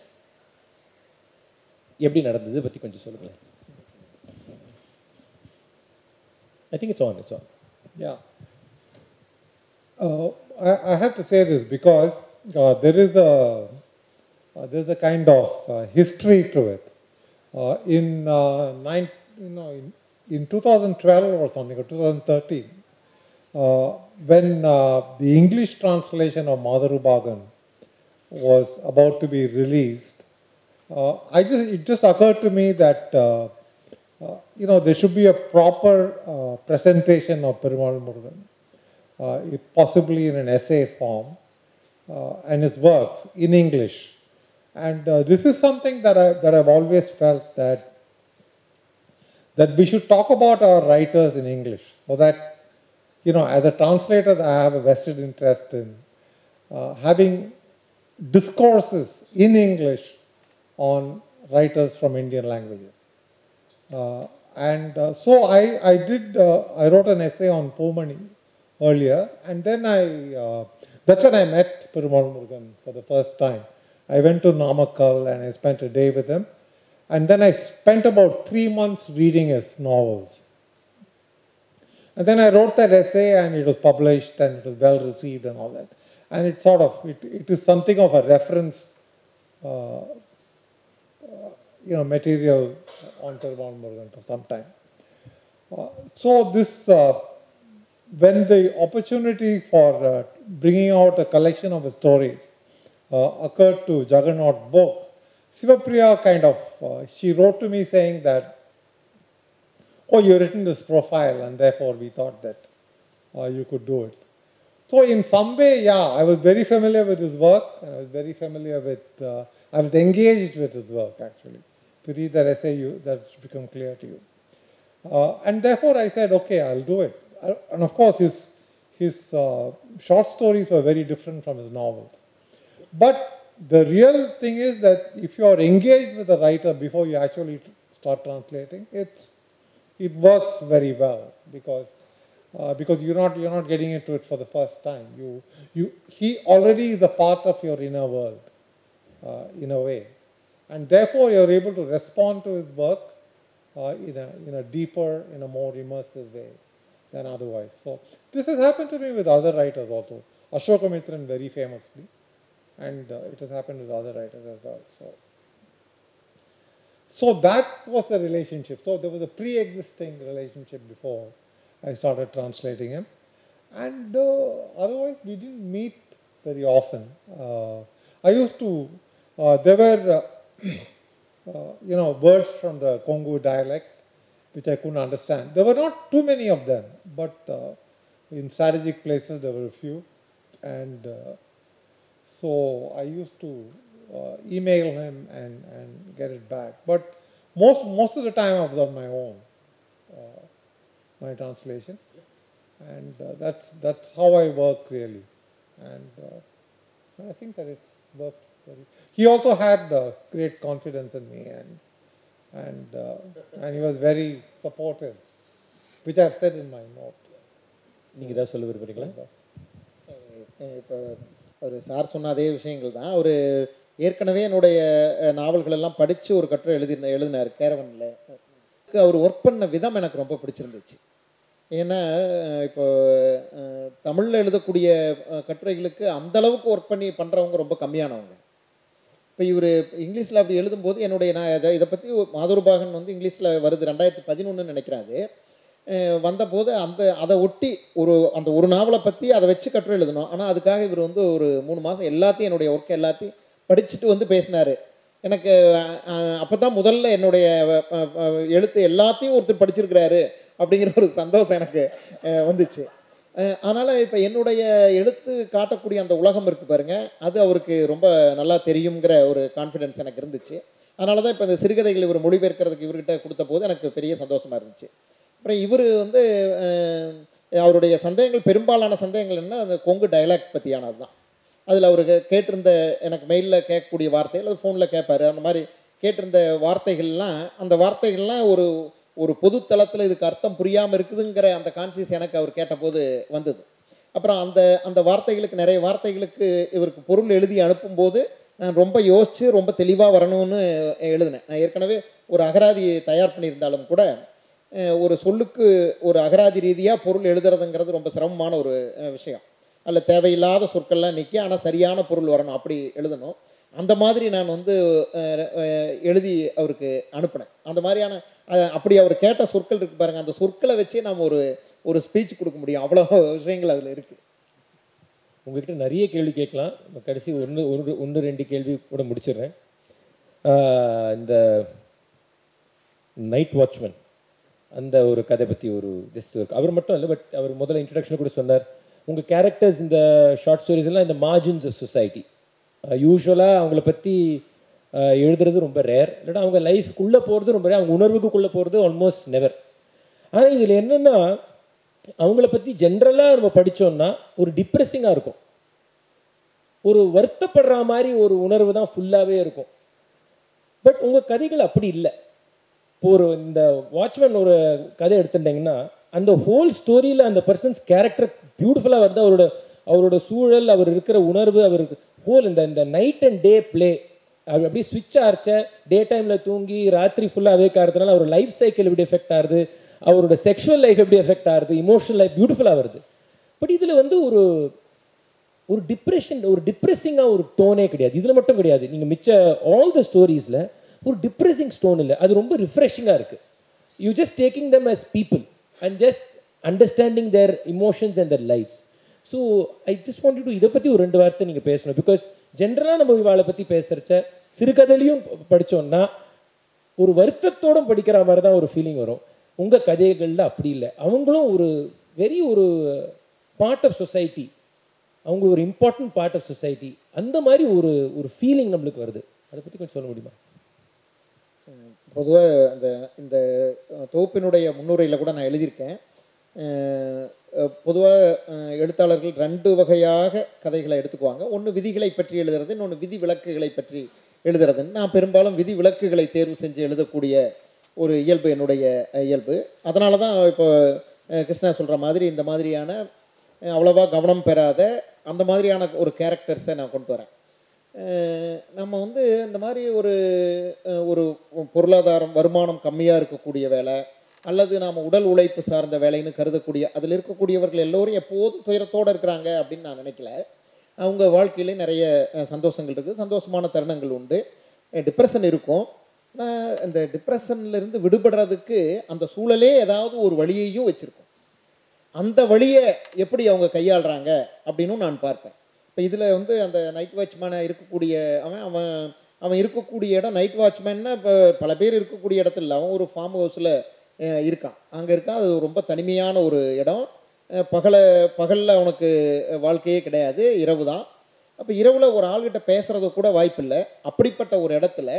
எப்படி நடந்தது பற்றி கொஞ்சம் சொல்லுங்களேன். I think it's on. Yeah. I have to say this because there is a kind of history to it. In 2012 or something, or 2013, when the English translation of Madhorubagan was about to be released, it just occurred to me that there should be a proper presentation of Perumal Murugan, possibly in an essay form, and his works in English. And this is something that I've always felt that we should talk about our writers in English, so that, as a translator, I have a vested interest in having discourses in English on writers from Indian languages. So I wrote an essay on Poomani earlier, and then that's when I met Perumal Murugan for the first time. I went to Namakkal and I spent a day with him. And then I spent about 3 months reading his novels. And then I wrote that essay, and it was published, and it was well received and all that. And it sort of, it is something of a reference, material on Perumal Murugan for some time. So when the opportunity for bringing out a collection of his stories occurred to Juggernaut Books, Sivapriya kind of, she wrote to me saying that, oh, you've written this profile, and therefore we thought that you could do it. So in some way, yeah, I was very familiar with his work, and I was very familiar with, I was engaged with his work, actually. If you read that essay, that should become clear to you. And therefore I said, okay, I'll do it. And of course, his short stories were very different from his novels. But the real thing is that if you are engaged with a writer before you actually start translating, it works very well, because you're not getting into it for the first time. He already is a part of your inner world in a way, and therefore you're able to respond to his work in a deeper, in a more immersive way than otherwise. So this has happened to me with other writers also. Ashokamitran very famously. And it has happened with other writers as well. So that was the relationship. So there was a pre-existing relationship before I started translating him. And otherwise, we didn't meet very often. I used to, there were, words from the Kongu dialect, which I couldn't understand. There were not too many of them, but in strategic places, there were a few. And so I used to email him and get it back. But most of the time I was on my own, my translation. And that's how I work, really. And I think that it's worked very well. He also had great confidence in me, and he was very supportive, which I've said in my note. You can tell me. ஒரு sir சொன்ன அதே விஷயங்கள் தான். ஒரு ஏற்கனவே என்னுடைய நாவல்கள் எல்லாம் படித்து ஒரு கட்டுரை எழுதினார் கேரவனில். அவர் ஒர்க் பண்ண விதம் எனக்கு ரொம்ப பிடிச்சிருந்துச்சு. ஏன்னா இப்போ தமிழில் எழுதக்கூடிய கட்டுரைகளுக்கு அந்த அளவுக்கு ஒர்க் பண்ணி பண்ணுறவங்க ரொம்ப கம்மியானவங்க. இப்போ இவர் இங்கிலீஷில் அப்படி எழுதும்போது என்னுடைய நான் இதை பற்றி மாதுருபாகன் வந்து இங்கிலீஷில் வருது 2011 நினைக்கிறாரு. வந்தபோது அந்த அதை ஒட்டி அந்த ஒரு நாவலை பற்றி அதை வச்சு கட்டுரை எழுதணும். ஆனால் அதுக்காக இவர் வந்து ஒரு 3 மாதம் எல்லாத்தையும் என்னுடைய ஒர்க் எல்லாத்தையும் படிச்சுட்டு வந்து பேசினார். எனக்கு அப்போ தான் முதல்ல என்னுடைய எழுத்து எல்லாத்தையும் ஒருத்தர் படிச்சிருக்கிறாரு அப்படிங்கிற ஒரு சந்தோஷம் எனக்கு வந்துச்சு. அதனால் இப்போ என்னுடைய எழுத்து காட்டக்கூடிய அந்த உலகம் இருக்குது பாருங்கள், அது அவருக்கு ரொம்ப நல்லா தெரியுங்கிற ஒரு கான்ஃபிடென்ஸ் எனக்கு இருந்துச்சு. அதனால தான் இப்போ இந்த சிறுகதைகள் இவர் மொழிபெயர்க்கிறதுக்கு இவர்கிட்ட கொடுத்த போது எனக்கு பெரிய சந்தோஷமாக இருந்துச்சு. அப்புறம் இவர் வந்து அவருடைய சந்தேகங்கள் பெரும்பாலான சந்தேகங்கள் என்ன, அந்த கொங்கு டைலாக்ட் பற்றியானது தான். அதில் அவர் கேட்டிருந்த எனக்கு மெயிலில் கேட்கக்கூடிய வார்த்தைகள் அது ஃபோனில் கேட்பார். அந்த மாதிரி கேட்டிருந்த வார்த்தைகள்லாம் ஒரு பொது தளத்தில் இதுக்கு அர்த்தம் புரியாமல் இருக்குதுங்கிற அந்த கான்சியஸ் எனக்கு அவர் கேட்டபோது வந்தது. அப்புறம் அந்த வார்த்தைகளுக்கு நிறைய வார்த்தைகளுக்கு இவருக்கு பொருள் எழுதி அனுப்பும்போது நான் ரொம்ப யோசித்து ரொம்ப தெளிவாக வரணும்னு எழுதினேன். நான் ஏற்கனவே ஒரு அகராதி தயார் பண்ணியிருந்தாலும் கூட ஒரு சொல்லுக்கு ஒரு அகராதி ரீதியாக பொருள் எழுதுறதுங்கிறது ரொம்ப சிரமமான ஒரு விஷயம். அதில் தேவையில்லாத சொற்கள்லாம் நீக்கி ஆனால் சரியான பொருள் வரணும், அப்படி எழுதணும். அந்த மாதிரி நான் வந்து எழுதி அவருக்கு அனுப்பினேன். அந்த மாதிரியான அப்படி அவர் கேட்ட சொற்கள் இருக்குது பாருங்கள், அந்த சொற்களை வச்சே நாம் ஒரு ஸ்பீச் கொடுக்க முடியும். அவ்வளோ விஷயங்கள் அதில் இருக்குது. உங்கள்கிட்ட நிறைய கேள்வி கேட்கலாம். கடைசி ஒன்று ரெண்டு கேள்வி கூட முடிச்சிடுறேன். இந்த நைட் வாட்ச்மேன் அந்த ஒரு கதை பற்றி ஒரு ஜஸ்ட் அவர் மட்டும் இல்லை, பட் அவர் முதல்ல இன்ட்ரடக்ஷன் கூட சொன்னார், உங்கள் கேரக்டர்ஸ் இந்த ஷார்ட் ஸ்டோரிஸ் எல்லாம் இந்த மார்ஜின்ஸ் ஆஃப் சொசைட்டி யூஸ்வலாக அவங்கள பற்றி எழுதுறது ரொம்ப ரேர், இல்லைனா அவங்க லைஃப்குள்ளே போகிறது ரொம்ப ரேர், அவங்க உணர்வுக்குள்ளே போகிறது ஆல்மோஸ்ட் நெவர். ஆனால் இதில் என்னென்னா அவங்கள பற்றி ஜென்ரலாக நம்ம படித்தோம்னா ஒரு டிப்ரெஸிங்காக இருக்கும், ஒரு வருத்தப்படுற மாதிரி ஒரு உணர்வு தான் ஃபுல்லாகவே இருக்கும். பட் உங்கள் கதைகள் அப்படி இல்லை. இப்போ ஒரு இந்த வாட்ச்மேன் ஒரு கதை எடுத்துட்டிங்கன்னா அந்த ஹோல் ஸ்டோரியில் அந்த பர்சன்ஸ் கேரக்டர் பியூட்டிஃபுல்லாக வருது. அவரோட சூழல், அவர் இருக்கிற உணர்வு, அவருக்கு ஹோல் இந்த நைட் அண்ட் டே பிளே அப்படி அப்படியே ஸ்விட்ச் ஆகிச்ச, டே டைமில் தூங்கி ராத்திரி ஃபுல்லாக அவேக் ஆகிறதுனால அவர் லைஃப் சைக்கிள் எப்படி எஃபெக்ட் ஆகுது, அவரோட செக்ஷுவல் லைஃப் எப்படி எஃபெக்ட் ஆகுது, இமோஷனல் லைஃப் பியூட்டிஃபுல்லாக வருது. பட் இதில் வந்து ஒரு டிப்ரெஷன், ஒரு டிப்ரெஸிங்காக ஒரு டோனே கிடையாது. இதில் மட்டும் கிடையாது, நீங்கள் மிச்ச ஆல் த ஸ்டோரிஸில் ஒரு டிப்ரெஸிங் ஸ்டோன் இல்லை. அது ரொம்ப ரிஃப்ரெஷிங்காக இருக்குது. You just taking them as people and just understanding their emotions and their lives. So I just wanted to இதை பற்றி ஒரு 2 வார்த்தை நீங்கள் பேசணும். பிகாஸ் ஜென்ரலாக நம்ம இவாளை பற்றி பேசுகிறச்ச சிறுகதையிலையும் படித்தோம்னா ஒரு வருத்தத்தோடும் படிக்கிற மாதிரி தான் ஒரு ஃபீலிங் வரும். உங்கள் கதைகளில் அப்படி இல்லை. அவங்களும் ஒரு வெரி ஒரு பார்ட் ஆஃப் சொசைட்டி, அவங்க ஒரு இம்பார்ட்டன்ட் பார்ட் ஆஃப் சொசைட்டி, அந்த மாதிரி ஒரு ஃபீலிங் நம்மளுக்கு வருது. அதை பற்றி கொஞ்சம் சொல்ல முடியுமா? பொதுவாக இந்த தொகுப்பினுடைய முன்னுரையில் கூட நான் எழுதியிருக்கேன். பொதுவாக எழுத்தாளர்கள் 2 வகையாக கதைகளை எடுத்துக்குவாங்க. ஒன்று விதிகளை பற்றி எழுதுறது, இன்னொன்று விதி விலக்குகளை பற்றி எழுதுறதுன்னு. நான் பெரும்பாலும் விதி விலக்குகளை தேர்வு செஞ்சு எழுதக்கூடிய ஒரு இயல்பு என்னுடைய இயல்பு. அதனால தான் இப்போ கிருஷ்ணா சொல்கிற மாதிரி இந்த மாதிரியான அவ்வளோவா கவனம் பெறாத அந்த மாதிரியான ஒரு கேரக்டர்ஸை நான் கொண்டு வரேன். நம்ம வந்து இந்த மாதிரி ஒரு பொருளாதாரம் வருமானம் கம்மியாக இருக்கக்கூடிய வேலை, அல்லது நாம் உடல் உழைப்பு சார்ந்த வேலைன்னு கருதக்கூடிய அதில் இருக்கக்கூடியவர்கள் எல்லோரும் எப்போதும் துயரத்தோடு இருக்கிறாங்க அப்படின்னு நான் நினைக்கல. அவங்க வாழ்க்கையிலே நிறைய சந்தோஷங்கள் இருக்குது, சந்தோஷமான தருணங்கள் உண்டு, டிப்ரெஷன் இருக்கும். ஆனால் இந்த டிப்ரெஷன்லேருந்து விடுபடுறதுக்கு அந்த சூழலே ஏதாவது ஒரு வழியையும் வச்சுருக்கும். அந்த வழியை எப்படி அவங்க கையாளுறாங்க அப்படின்னும் நான் பார்ப்பேன். இப்போ இதில் வந்து அந்த நைட் வாட்ச்மேனாக இருக்கக்கூடிய அவன் இருக்கக்கூடிய இடம் நைட் வாட்ச்மேன்னா இப்போ பல பேர் இருக்கக்கூடிய இடத்துல இல்லை, அவன் ஒரு ஃபார்ம் ஹவுஸில் இருக்கான். அங்கே இருக்கான், அது ரொம்ப தனிமையான ஒரு இடம். பகலில் அவனுக்கு வாழ்க்கையே கிடையாது, இரவு தான். அப்போ இரவில் ஒரு ஆள்கிட்ட பேசுகிறது கூட வாய்ப்பில்லை. அப்படிப்பட்ட ஒரு இடத்துல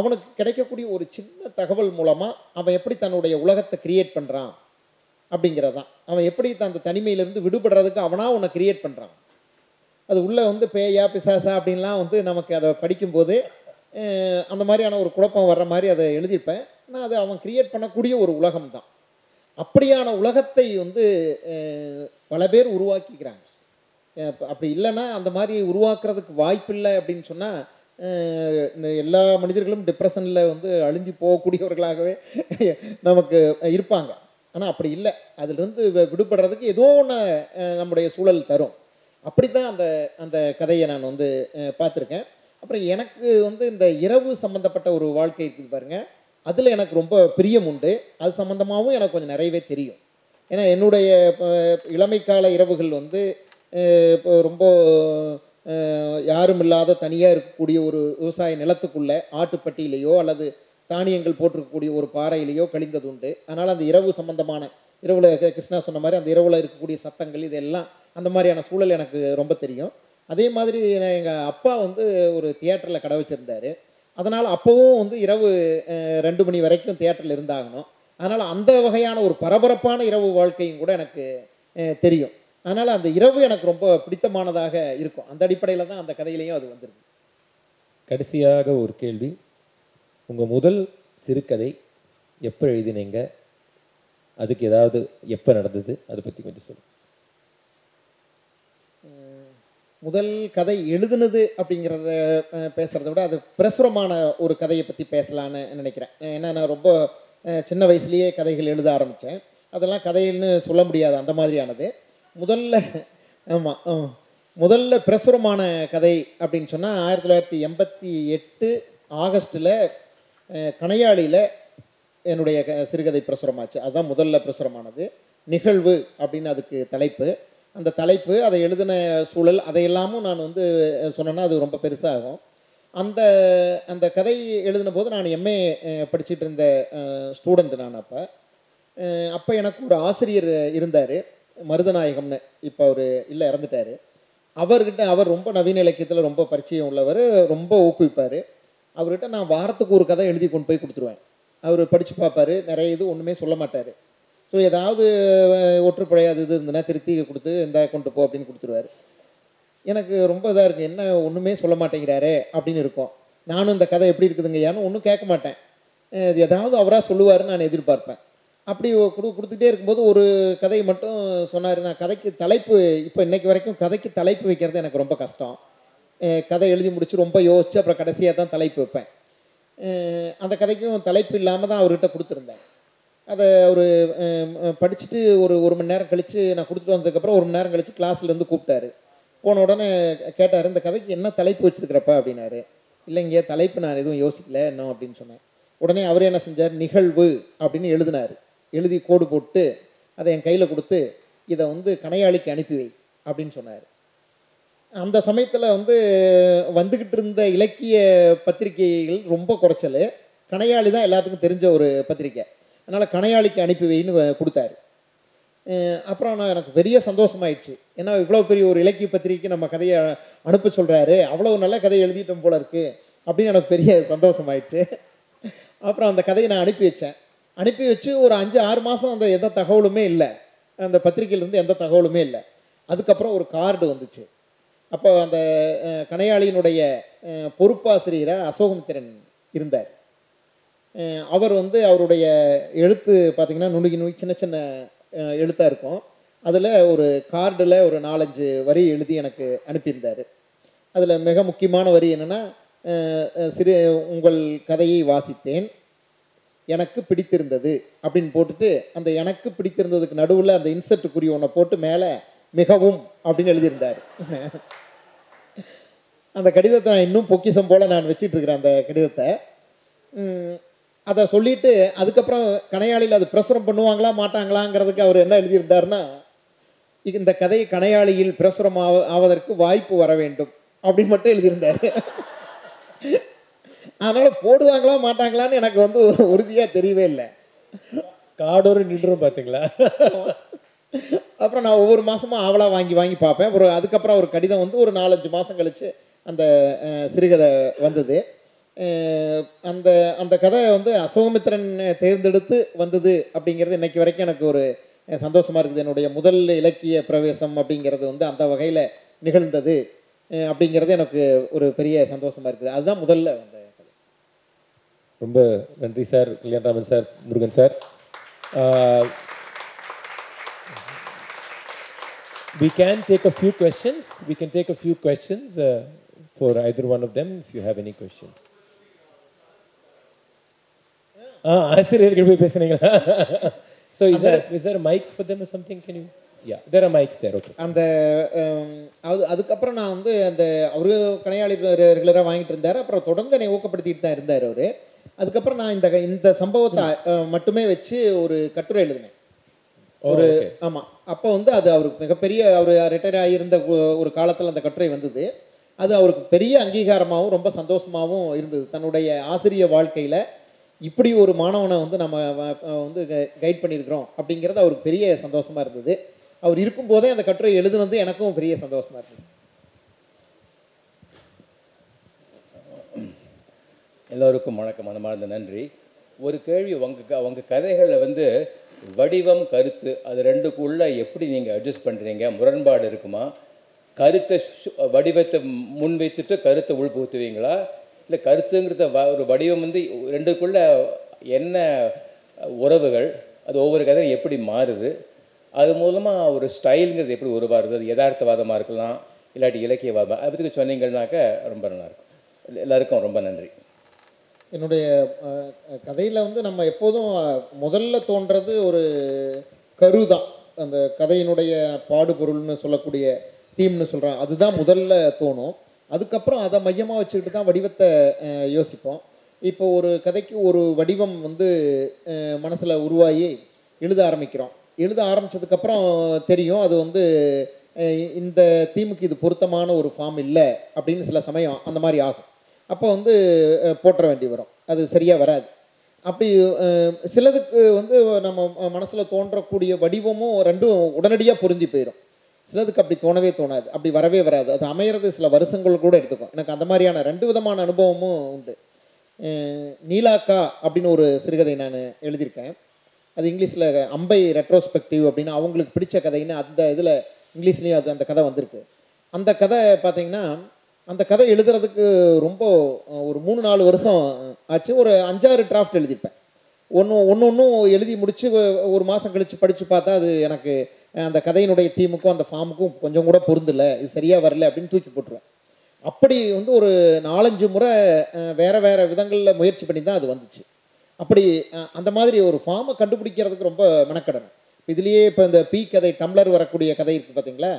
அவனுக்கு கிடைக்கக்கூடிய ஒரு சின்ன தகவல் மூலமாக அவன் எப்படி தன்னுடைய உலகத்தை கிரியேட் பண்ணுறான் அப்படிங்கிறதான். அவன் எப்படி அந்த தனிமையிலேருந்து விடுபடுறதுக்கு அவனாக ஒன்று கிரியேட் பண்ணுறான். அது உள்ளே வந்து பேயா பிசாசா அப்படின்லாம் வந்து நமக்கு அதை படிக்கும்போது அந்த மாதிரியான ஒரு குழப்பம் வர்ற மாதிரி அதை எழுதிப்பேன். ஆனால் அது அவன் கிரியேட் பண்ணக்கூடிய ஒரு உலகம்தான். அப்படியான உலகத்தை வந்து பல பேர் உருவாக்கிக்கிறாங்க. அப்படி இல்லைன்னா அந்த மாதிரி உருவாக்குறதுக்கு வாய்ப்பில்லை அப்படின்னு சொன்னால் இந்த எல்லா மனிதர்களும் டிப்ரெஷனில் வந்து அழிஞ்சு போகக்கூடியவர்களாகவே நமக்கு இருப்பாங்க. ஆனால் அப்படி இல்லை, அதிலிருந்து விடுபடுறதுக்கு ஏதோ ஒன்று நம்முடைய சூழல் தரும். அப்படி தான் அந்த அந்த கதையை நான் வந்து பார்த்துருக்கேன். அப்புறம் எனக்கு வந்து இந்த இரவு சம்மந்தப்பட்ட ஒரு வாழ்க்கை இருக்குது பாருங்கள், அதில் எனக்கு ரொம்ப பிரியம் உண்டு. அது சம்மந்தமாகவும் எனக்கு கொஞ்சம் நிறையவே தெரியும். ஏன்னா என்னுடைய இளமைக்கால இரவுகள் வந்து ரொம்ப யாரும் இல்லாத தனியாக இருக்கக்கூடிய ஒரு விவசாய நிலத்துக்குள்ளே ஆட்டுப்பட்டியிலையோ அல்லது தானியங்கள் போட்டிருக்கக்கூடிய ஒரு பாறையிலையோ கழிந்தது உண்டு. அதனால் அந்த இரவு சம்பந்தமான, இரவில் கிருஷ்ணா சொன்ன மாதிரி அந்த இரவில் இருக்கக்கூடிய சத்தங்கள் இதெல்லாம் அந்த மாதிரியான சூழல் எனக்கு ரொம்ப தெரியும். அதே மாதிரி எங்கள் அப்பா வந்து ஒரு தியேட்டரில் கடை வச்சுருந்தார். அதனால் அப்போவும் வந்து இரவு 2 மணி வரைக்கும் தியேட்டரில் இருந்தாகணும். அதனால் அந்த வகையான ஒரு பரபரப்பான இரவு வாழ்க்கையும் கூட எனக்கு தெரியும். அதனால் அந்த இரவு எனக்கு ரொம்ப பிடித்தமானதாக இருக்கும். அந்த அடிப்படையில் தான் அந்த கதையிலையும் அது வந்துருக்கு. கடைசியாக ஒரு கேள்வி, உங்கள் முதல் சிறுகதை எப்போ எழுதினீங்க, அதுக்கு ஏதாவது எப்போ நடந்தது, அதை பற்றி கொஞ்சம் சொல்லுங்கள். முதல் கதை எழுதுனது அப்படிங்கிறத பேசுகிறத விட அது பிரசுரமான ஒரு கதையை பற்றி பேசலான்னு நினைக்கிறேன். ஏன்னா நான் ரொம்ப சின்ன வயசுலேயே கதைகள் எழுத ஆரம்பித்தேன். அதெல்லாம் கதைன்னு சொல்ல முடியாது, அந்த மாதிரியானது. முதல்ல பிரசுரமான கதை அப்படின்னு சொன்னால் 1988 ஆகஸ்டில் கணையாளியில் என்னுடைய சிறுகதை பிரசுரமாச்சு. அதுதான் முதல்ல பிரசுரமானது. நிகழ்வு அப்படின்னு அதுக்கு தலைப்பு. அந்த தலைப்பு, அதை எழுதின சூழல், அதையெல்லாமும் நான் வந்து சொன்னேன்னா அது ரொம்ப பெருசாகும். அந்த அந்த கதை எழுதின போது நான் எம்ஏ படிச்சுட்டு இருந்த ஸ்டூடெண்ட் நான். அப்போ எனக்கு ஒரு ஆசிரியர் இருந்தார், மருதநாயகம்னு. இப்போ அவர் இல்லை, இறந்துட்டார். அவர்கிட்ட, அவர் ரொம்ப நவீன இலக்கியத்தில் ரொம்ப பரிச்சயம் உள்ளவர், ரொம்ப ஊக்குவிப்பார். அவர்கிட்ட நான் வாரத்துக்கு ஒரு கதை எழுதி கொண்டு போய் கொடுத்துருவேன். அவர் படித்து பார்ப்பார், நிறைய இது ஒன்றுமே சொல்ல மாட்டார். ஸோ ஏதாவது ஒற்றுப்படை அது இது இருந்ததுன்னா திருத்தி கொடுத்து இந்த கொண்டு போ அப்படின்னு கொடுத்துருவார். எனக்கு ரொம்ப இதாக இருக்குது, என்ன ஒன்றுமே சொல்ல மாட்டேங்கிறாரே அப்படின்னு இருக்கும். நானும் இந்த கதை எப்படி இருக்குதுங்க ஏன்னு ஒன்றும் கேட்க மாட்டேன். இது ஏதாவது அவராக சொல்லுவார்னு நான் எதிர்பார்ப்பேன். அப்படி கொடுத்துட்டே இருக்கும்போது ஒரு கதையை மட்டும் சொன்னார். நான் கதைக்கு தலைப்பு, இப்போ இன்றைக்கு வரைக்கும் கதைக்கு தலைப்பு வைக்கிறது எனக்கு ரொம்ப கஷ்டம். கதை எழுதி முடிச்சு ரொம்ப யோசிச்சு அப்புறம் கடைசியாக தான் தலைப்பு வைப்பேன். அந்த கதைக்கும் தலைப்பு இல்லாமல் தான் அவர்கிட்ட கொடுத்துருந்தேன். அதை அவர் படிச்சுட்டு ஒரு மணி நேரம் கழித்து, நான் கொடுத்துட்டு வந்ததுக்கப்புறம் 1 மணி நேரம் கழித்து கிளாஸ்லேருந்து கூப்பிட்டாரு. போன உடனே கேட்டார், இந்த கதைக்கு என்ன தலைப்பு வச்சுருக்கிறப்ப அப்படின்னாரு. இல்லைங்க, தலைப்பு நான் எதுவும் யோசிக்கல என்ன அப்படின்னு சொன்னேன். உடனே அவரே என்ன செஞ்சார், நிகழ்வு அப்படின்னு எழுதினார். எழுதி கோடு போட்டு அதை என் கையில் கொடுத்து, இதை வந்து கணையாளிக்கு அனுப்பி வை அப்படின்னு சொன்னார். அந்த சமயத்தில் வந்து வந்துக்கிட்டு இருந்த இலக்கிய பத்திரிகைகள் ரொம்ப குறைச்சல். கணையாளி தான் எல்லாத்துக்கும் தெரிஞ்ச ஒரு பத்திரிக்கை. அதனால் கணையாளிக்கு அனுப்பி வைன்னு கொடுத்தாரு. அப்புறம் நான், எனக்கு பெரிய சந்தோஷமாயிடுச்சு. ஏன்னா இவ்வளோ பெரிய ஒரு இலக்கிய பத்திரிக்கை நம்ம கதையை அனுப்ப சொல்கிறாரு, அவ்வளோ நல்ல கதையை எழுதிட்டோம் போல இருக்குது அப்படின்னு எனக்கு பெரிய சந்தோஷமாயிடுச்சு. அப்புறம் அந்த கதையை நான் அனுப்பி வச்சேன். அனுப்பி வச்சு ஒரு 5-6 மாதம் அந்த எந்த தகவலுமே இல்லை, அந்த பத்திரிகையிலேருந்து எந்த தகவலுமே இல்லை. அதுக்கப்புறம் ஒரு கார்டு வந்துச்சு. அப்போ அந்த கணையாளியினுடைய பொறுப்பாசிரியராக அசோகமித்திரன் இருந்தார். அவர் வந்து அவருடைய எழுத்து பார்த்திங்கன்னா நுணுகி நுணுகி சின்ன சின்ன எழுத்தாக இருக்கும். அதில் ஒரு கார்டில் ஒரு 4-5 வரி எழுதி எனக்கு அனுப்பியிருந்தார். அதில் மிக முக்கியமான வரி என்னென்னா, உங்கள் கதையை வாசித்தேன், எனக்கு பிடித்திருந்தது அப்படின்னு போட்டுட்டு, அந்த எனக்கு பிடித்திருந்ததுக்கு நடுவில் அந்த இன்சர்ட்டுக்குரிய ஒன்றை போட்டு மேலே மிகவும் அப்படின்னு எழுதியிருந்தார். அந்த கடிதத்தை நான் இன்னும் பொக்கிஷம் போல் நான் வச்சுட்டு இருக்கிறேன் அந்த கடிதத்தை. அதை சொல்லிட்டு அதுக்கப்புறம் கணையாளியில் அது பிரசுரம் பண்ணுவாங்களா மாட்டாங்களாங்கிறதுக்கு அவர் என்ன எழுதியிருந்தாருன்னா, இந்த கதை கணையாளியில் பிரசுரம் ஆவதற்கு வாய்ப்பு வர வேண்டும் அப்படின்னு மட்டும் எழுதியிருந்தார். அதனால் போடுவாங்களா மாட்டாங்களான்னு எனக்கு வந்து உறுதியாக தெரியவே இல்லை. காடோடு நின்றும் பார்த்தீங்களா. அப்புறம் நான் ஒவ்வொரு மாதமும் ஆவலாக வாங்கி வாங்கி பார்ப்பேன். அப்புறம் அதுக்கப்புறம் ஒரு கடிதம் வந்து ஒரு 4-5 மாதம் கழித்து அந்த சிறுகதை வந்தது. அந்த அந்த கதை வந்து அசோகமித்திரன் தேர்ந்தெடுத்து வந்தது அப்படிங்கிறது இன்றைக்கி வரைக்கும் எனக்கு ஒரு சந்தோஷமாக இருக்குது. என்னுடைய முதல் இலக்கிய பிரவேசம் அப்படிங்கிறது வந்து அந்த வகையில் நிகழ்ந்தது அப்படிங்கிறது எனக்கு ஒரு பெரிய சந்தோஷமாக இருக்குது. அதுதான் முதல்ல அந்த கதை. ரொம்ப நன்றி sir, Kalyan Raman sir, Murugan sir. We can take a few questions. We can take a few questions for either one of them if you have any question. ஆசிரியர்கள் போய் பேசுனீங்களா? So is there a mic for them or something? Can you? Yeah, there are mics there. Okay. And the adukapra na ande the avru kanayali regular ah vaangittu irundar apra thodandu ne ookappadittu irundar avaru adukapra na inda sambavathai mattume vechi oru kattura eludune oru ama appo undu adu avru megaperiya avru retire aayi irunda oru kaalathil anda katturai vandhudu adu avurku periya angeegaramavum romba sandoshamaavum irundhudu thanudaiya aasiriya vaalkaiyila இப்படி ஒரு மாணவனை வந்து நம்ம வந்து guide பண்ணியிருக்கிறோம் அப்படிங்கிறது அவருக்கு பெரிய சந்தோஷமா இருந்தது அவர் இருக்கும்போதே அந்த கட்டுரை எழுதுனது எனக்கும் பெரிய சந்தோஷமா இருந்தது எல்லோருக்கும் வணக்கம் மனமார்ந்த நன்றி ஒரு கேள்வி உங்க கதைகளை வந்து வடிவம் கருத்து அது ரெண்டுக்குள்ள எப்படி நீங்க அட்ஜஸ்ட் பண்றீங்க முரண்பாடு இருக்குமா கருத்தை வடிவத்தை முன் வைத்துட்டு கருத்தை உள்புகுத்துவீங்களா இல்லை கருத்துங்கிறத ஒரு வடிவம் வந்து ரெண்டுக்குள்ள என்ன உறவுகள் அது ஒவ்வொரு கதையும் எப்படி மாறுது அது மூலமாக ஒரு ஸ்டைலுங்கிறது எப்படி உருவாருது அது யதார்த்தவாதமாக இருக்கலாம் இல்லாட்டி இலக்கியவாதம் அதை பற்றி சொன்னீங்கன்னாக்க ரொம்ப நல்லாயிருக்கும் எல்லாருக்கும் ரொம்ப நன்றி என்னுடைய கதையில் வந்து நம்ம எப்போதும் முதல்ல தோன்றது ஒரு கரு தான் அந்த கதையினுடைய பாடுபொருள்னு சொல்லக்கூடிய தீம்னு சொல்கிறாங்க அதுதான் முதல்ல தோணும் அதுக்கப்புறம் அதை மையமாக வச்சுக்கிட்டு தான் வடிவத்தை யோசிப்போம் இப்போ ஒரு கதைக்கு ஒரு வடிவம் வந்து மனசில் உருவாகி எழுத ஆரம்பித்ததுக்கப்புறம் தெரியும் அது வந்து இந்த தீமுக்கு இது பொருத்தமான ஒரு ஃபார்ம் இல்லை அப்படின்னு சில சமயம் அந்த மாதிரி ஆகும் அப்போ வந்து போற்ற வேண்டி வரும் அது சரியாக வராது அப்படி சிலதுக்கு வந்து நம்ம மனசில் தோன்றக்கூடிய வடிவமும் ரெண்டும் உடனடியாக புரிஞ்சு போயிடும் சிலதுக்கு அப்படி தோணவே தோணாது அப்படி வரவே வராது அது அமையிறது சில வருஷங்கள் கூட எடுத்துக்கும் எனக்கு அந்த மாதிரியான ரெண்டு விதமான அனுபவமும் உண்டு நீலாக்கா அப்படின்னு ஒரு சிறுகதை நான் எழுதியிருக்கேன் அது இங்கிலீஷில் அம்பை ரெட்ரோஸ்பெக்டிவ் அப்படின்னு அவங்களுக்கு பிடிச்ச கதைன்னு அந்த இதில் இங்கிலீஷ்லேயும் அது அந்த கதை வந்திருக்கு அந்த கதை பார்த்திங்கன்னா அந்த கதை எழுதுறதுக்கு ரொம்ப ஒரு 3-4 வருஷம் ஆச்சு ஒரு 5-6 டிராஃப்ட் எழுதிப்பேன் ஒன்று எழுதி முடித்து ஒரு மாதம் கழித்து படித்து பார்த்தா அது எனக்கு அந்த கதையினுடைய தீமுக்கும் அந்த ஃபார்முக்கும் கொஞ்சம் கூட பொருந்தலை இது சரியாக வரல அப்படின்னு தூக்கி போட்டுருவேன் அப்படி வந்து ஒரு 4-5 முறை வேறு விதங்களில் முயற்சி பண்ணி தான் அது வந்துச்சு அப்படி அந்த மாதிரி ஒரு ஃபார்மை கண்டுபிடிக்கிறதுக்கு ரொம்ப மெனக்கடணும் இதுலேயே இப்போ இந்த பி கதை டம்ளர் வரக்கூடிய கதை இருக்குது பார்த்தீங்களா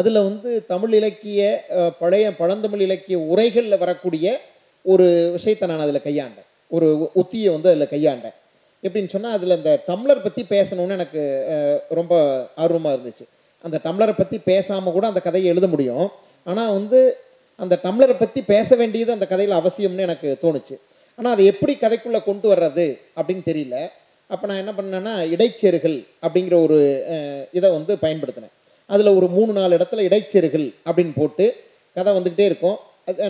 அதில் வந்து தமிழ் இலக்கிய பழந்தமிழ் இலக்கிய உரைகளில் வரக்கூடிய ஒரு விஷயத்தை நான் அதில் கையாண்டேன் ஒரு உத்தியை வந்து அதில் கையாண்டேன் எப்படின்னு சொன்னால் அதில் இந்த டம்ளர் பற்றி பேசணும்னு எனக்கு ரொம்ப ஆர்வமாக இருந்துச்சு அந்த டம்ளரை பற்றி பேசாமல் கூட அந்த கதையை எழுத முடியும் ஆனால் வந்து அந்த டம்ளரை பற்றி பேச வேண்டியது அந்த கதையில் அவசியம்னு எனக்கு தோணுச்சு ஆனால் அதை எப்படி கதைக்குள்ளே கொண்டு வர்றது அப்படின்னு தெரியல அப்போ நான் என்ன பண்ணேன்னா இடைச்செருகல் அப்படிங்கிற ஒரு இதை வந்து பயன்படுத்தினேன் அதில் ஒரு 3-4 இடத்துல இடைச்செருகல் அப்படின்னு போட்டு கதை வந்துக்கிட்டே இருக்கும்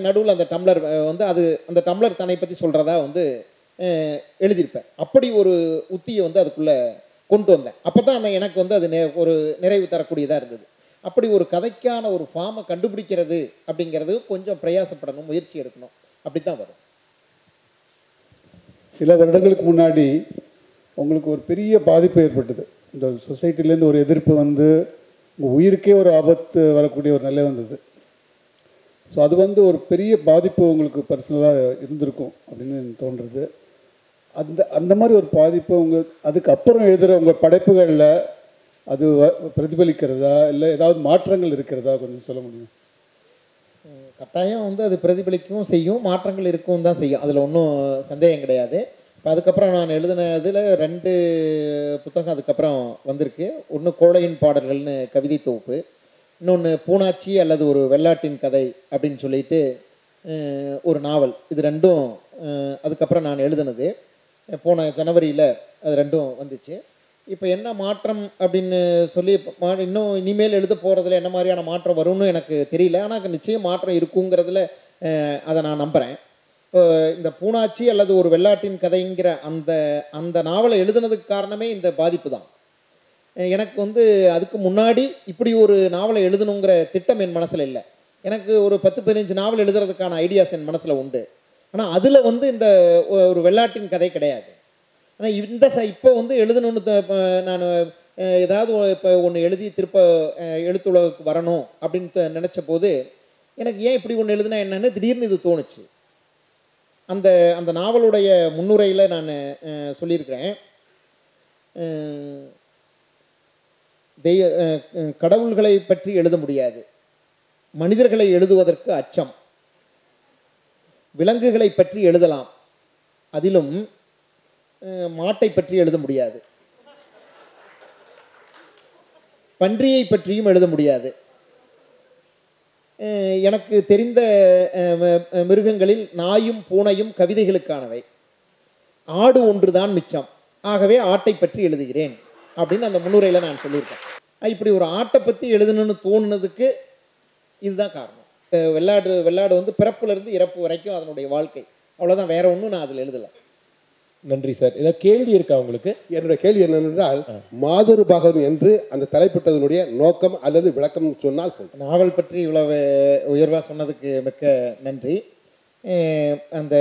நடுவில் அந்த டம்ளர் வந்து அது அந்த டம்ளர் தன்னை பற்றி சொல்கிறதா வந்து எழுதியிருப்பேன் அப்படி ஒரு உத்தியை வந்து அதுக்குள்ளே கொண்டு வந்தேன் அப்போ தான் அந்த எனக்கு வந்து அது ஒரு நிறைவு தரக்கூடியதாக இருந்தது அப்படி ஒரு கதைக்கான ஒரு ஃபார்மை கண்டுபிடிக்கிறது அப்படிங்கிறது கொஞ்சம் பிரயாசப்படணும் முயற்சி எடுக்கணும் அப்படி தான் வரும் சில வருடங்களுக்கு முன்னாடி உங்களுக்கு ஒரு பெரிய பாதிப்பு ஏற்பட்டது இந்த சொசைட்டிலேருந்து ஒரு எதிர்ப்பு வந்து உங்கள் உயிருக்கே ஒரு ஆபத்து வரக்கூடிய ஒரு நிலை வந்தது ஸோ அது வந்து ஒரு பெரிய பாதிப்பு உங்களுக்கு பர்சனலாக இருந்திருக்கும் அப்படின்னு தோன்றுறது அந்த மாதிரி ஒரு பாதிப்பு உங்கள் அதுக்கப்புறம் எழுதுகிற உங்கள் படைப்புகளில் அது பிரதிபலிக்கிறதா இல்லை ஏதாவது மாற்றங்கள் இருக்கிறதா கொஞ்சம் சொல்ல முடியும் கட்டாயம் வந்து அது பிரதிபலிக்கவும் செய்யும் மாற்றங்கள் இருக்கவும் தான் செய்யும் அதில் ஒன்றும் சந்தேகம் கிடையாது இப்போ அதுக்கப்புறம் நான் எழுதினதில் 2 புத்தகம் அதுக்கப்புறம் வந்திருக்கு ஒன்று கோழையின் பாடல்கள்னு கவிதை தொகுப்பு இன்னொன்று பூனாச்சி அல்லது ஒரு வெள்ளாட்டின் கதை அப்படின்னு சொல்லிட்டு ஒரு நாவல் இது ரெண்டும் அதுக்கப்புறம் நான் எழுதினது போன ஜனவரியில் அது ரெண்டும் வந்துச்சு இப்போ என்ன மாற்றம் அப்படின்னு சொல்லி இன்னும் இனிமேல் எழுத போகிறதுல என்ன மாதிரியான மாற்றம் வரும்னு எனக்கு தெரியல ஆனால் நிச்சயம் மாற்றம் இருக்குங்கிறதுல அதை நான் நம்புகிறேன் இப்போ இந்த பூனாச்சி அல்லது ஒரு வெள்ளாட்டின் கதைங்கிற அந்த அந்த நாவலை எழுதுனதுக்கு காரணமே இந்த பாதிப்பு தான் எனக்கு வந்து அதுக்கு முன்னாடி இப்படி ஒரு நாவலை எழுதணுங்கிற திட்டம் என் மனசில் இல்லை எனக்கு ஒரு 10-15 நாவல் எழுதுறதுக்கான ஐடியாஸ் என் மனசில் உண்டு ஆனால் அதில் வந்து இந்த ஒரு வெள்ளாட்டின் கதை கிடையாது ஆனால் இப்போ வந்து எழுதணுன்னு நான் ஏதாவது இப்போ ஒன்று எழுதி திருப்ப எழுத்துலகுக்கு வரணும் அப்படின்னு நினச்ச போது எனக்கு ஏன் இப்படி ஒன்று எழுதுனா என்னன்னு திடீர்னு இது தோணுச்சு அந்த அந்த நாவலுடைய முன்னுரையில் நான் சொல்லியிருக்கிறேன் கடவுள்களை பற்றி எழுத முடியாது. மனிதர்களை எழுதுவதற்கு அச்சம். விலங்குகளை பற்றி எழுதலாம், அதிலும் மாட்டை பற்றி எழுத முடியாது. பன்றியை பற்றியும் எழுத முடியாது. எனக்கு தெரிந்த மிருகங்களில் நாயும் பூனையும் கவிதைகளுக்கானவை, ஆடு ஒன்றுதான் மிச்சம். ஆகவே ஆட்டை பற்றி எழுதுகிறேன் அப்படின்னு அந்த முன்னுரையில் நான் சொல்லியிருக்கேன். இப்படி ஒரு ஆட்டை பற்றி எழுதணும்னு தோணுனதுக்கு இதுதான் காரணம். வெள்ளாடு வந்து பிறப்புலேருந்து இறப்பு வரைக்கும் அதனுடைய வாழ்க்கை அவ்வளோதான், வேற ஒன்றும் நான் அதில் எழுதலை. நன்றி சார். ஏதாவது கேள்வி இருக்கா உங்களுக்கு? என்னுடைய கேள்வி என்னவென்றால், மாதுருபகன் என்று அந்த தலைப்பட்டதனுடைய நோக்கம் அல்லது விளக்கம் சொன்னால்? நாவல் பற்றி இவ்வளவு உயர்வாக சொன்னதுக்கு மிக்க நன்றி. அந்த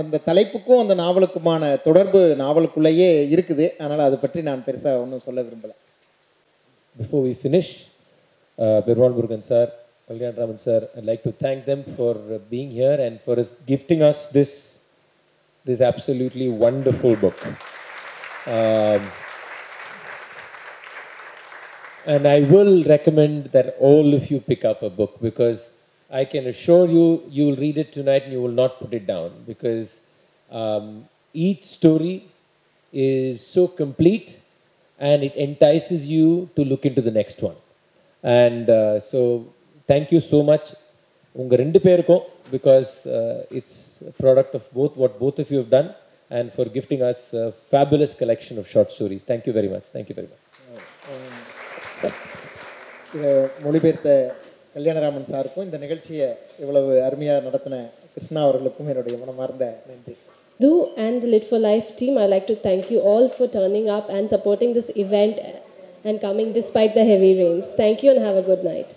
அந்த தலைப்புக்கும் அந்த நாவலுக்குமான தொடர்பு நாவலுக்குள்ளேயே இருக்குது, அதனால் அதை பற்றி நான் பெருசாக ஒன்றும் சொல்ல விரும்பலை. Before we finish, Perumal Murugan sir, Kalyan Raman sir, I'd like to thank them for being here and for gifting us this absolutely wonderful book. And I will recommend that all of you pick up a book, because I can assure you, you will read it tonight and you will not put it down, because each story is so complete and it entices you to look into the next one. And so, thank you so much, unga rendu perukkum, because it's a product of what both of you have done, and for gifting us a fabulous collection of short stories. Thank you very much. Thank you very much. மொழிபெயர்த்த கல்யாணராமன் சாருக்கும் இந்த நிகழ்ச்சியை இவ்வளவு அருமையாக நடத்தின கிருஷ்ணா அவர்களுக்கும் என்னுடைய மனமார்ந்த நன்றி. Do and the Lit for Life team, I'd like to thank you all for turning up and supporting this event and coming despite the heavy rains. Thank you and have a good night.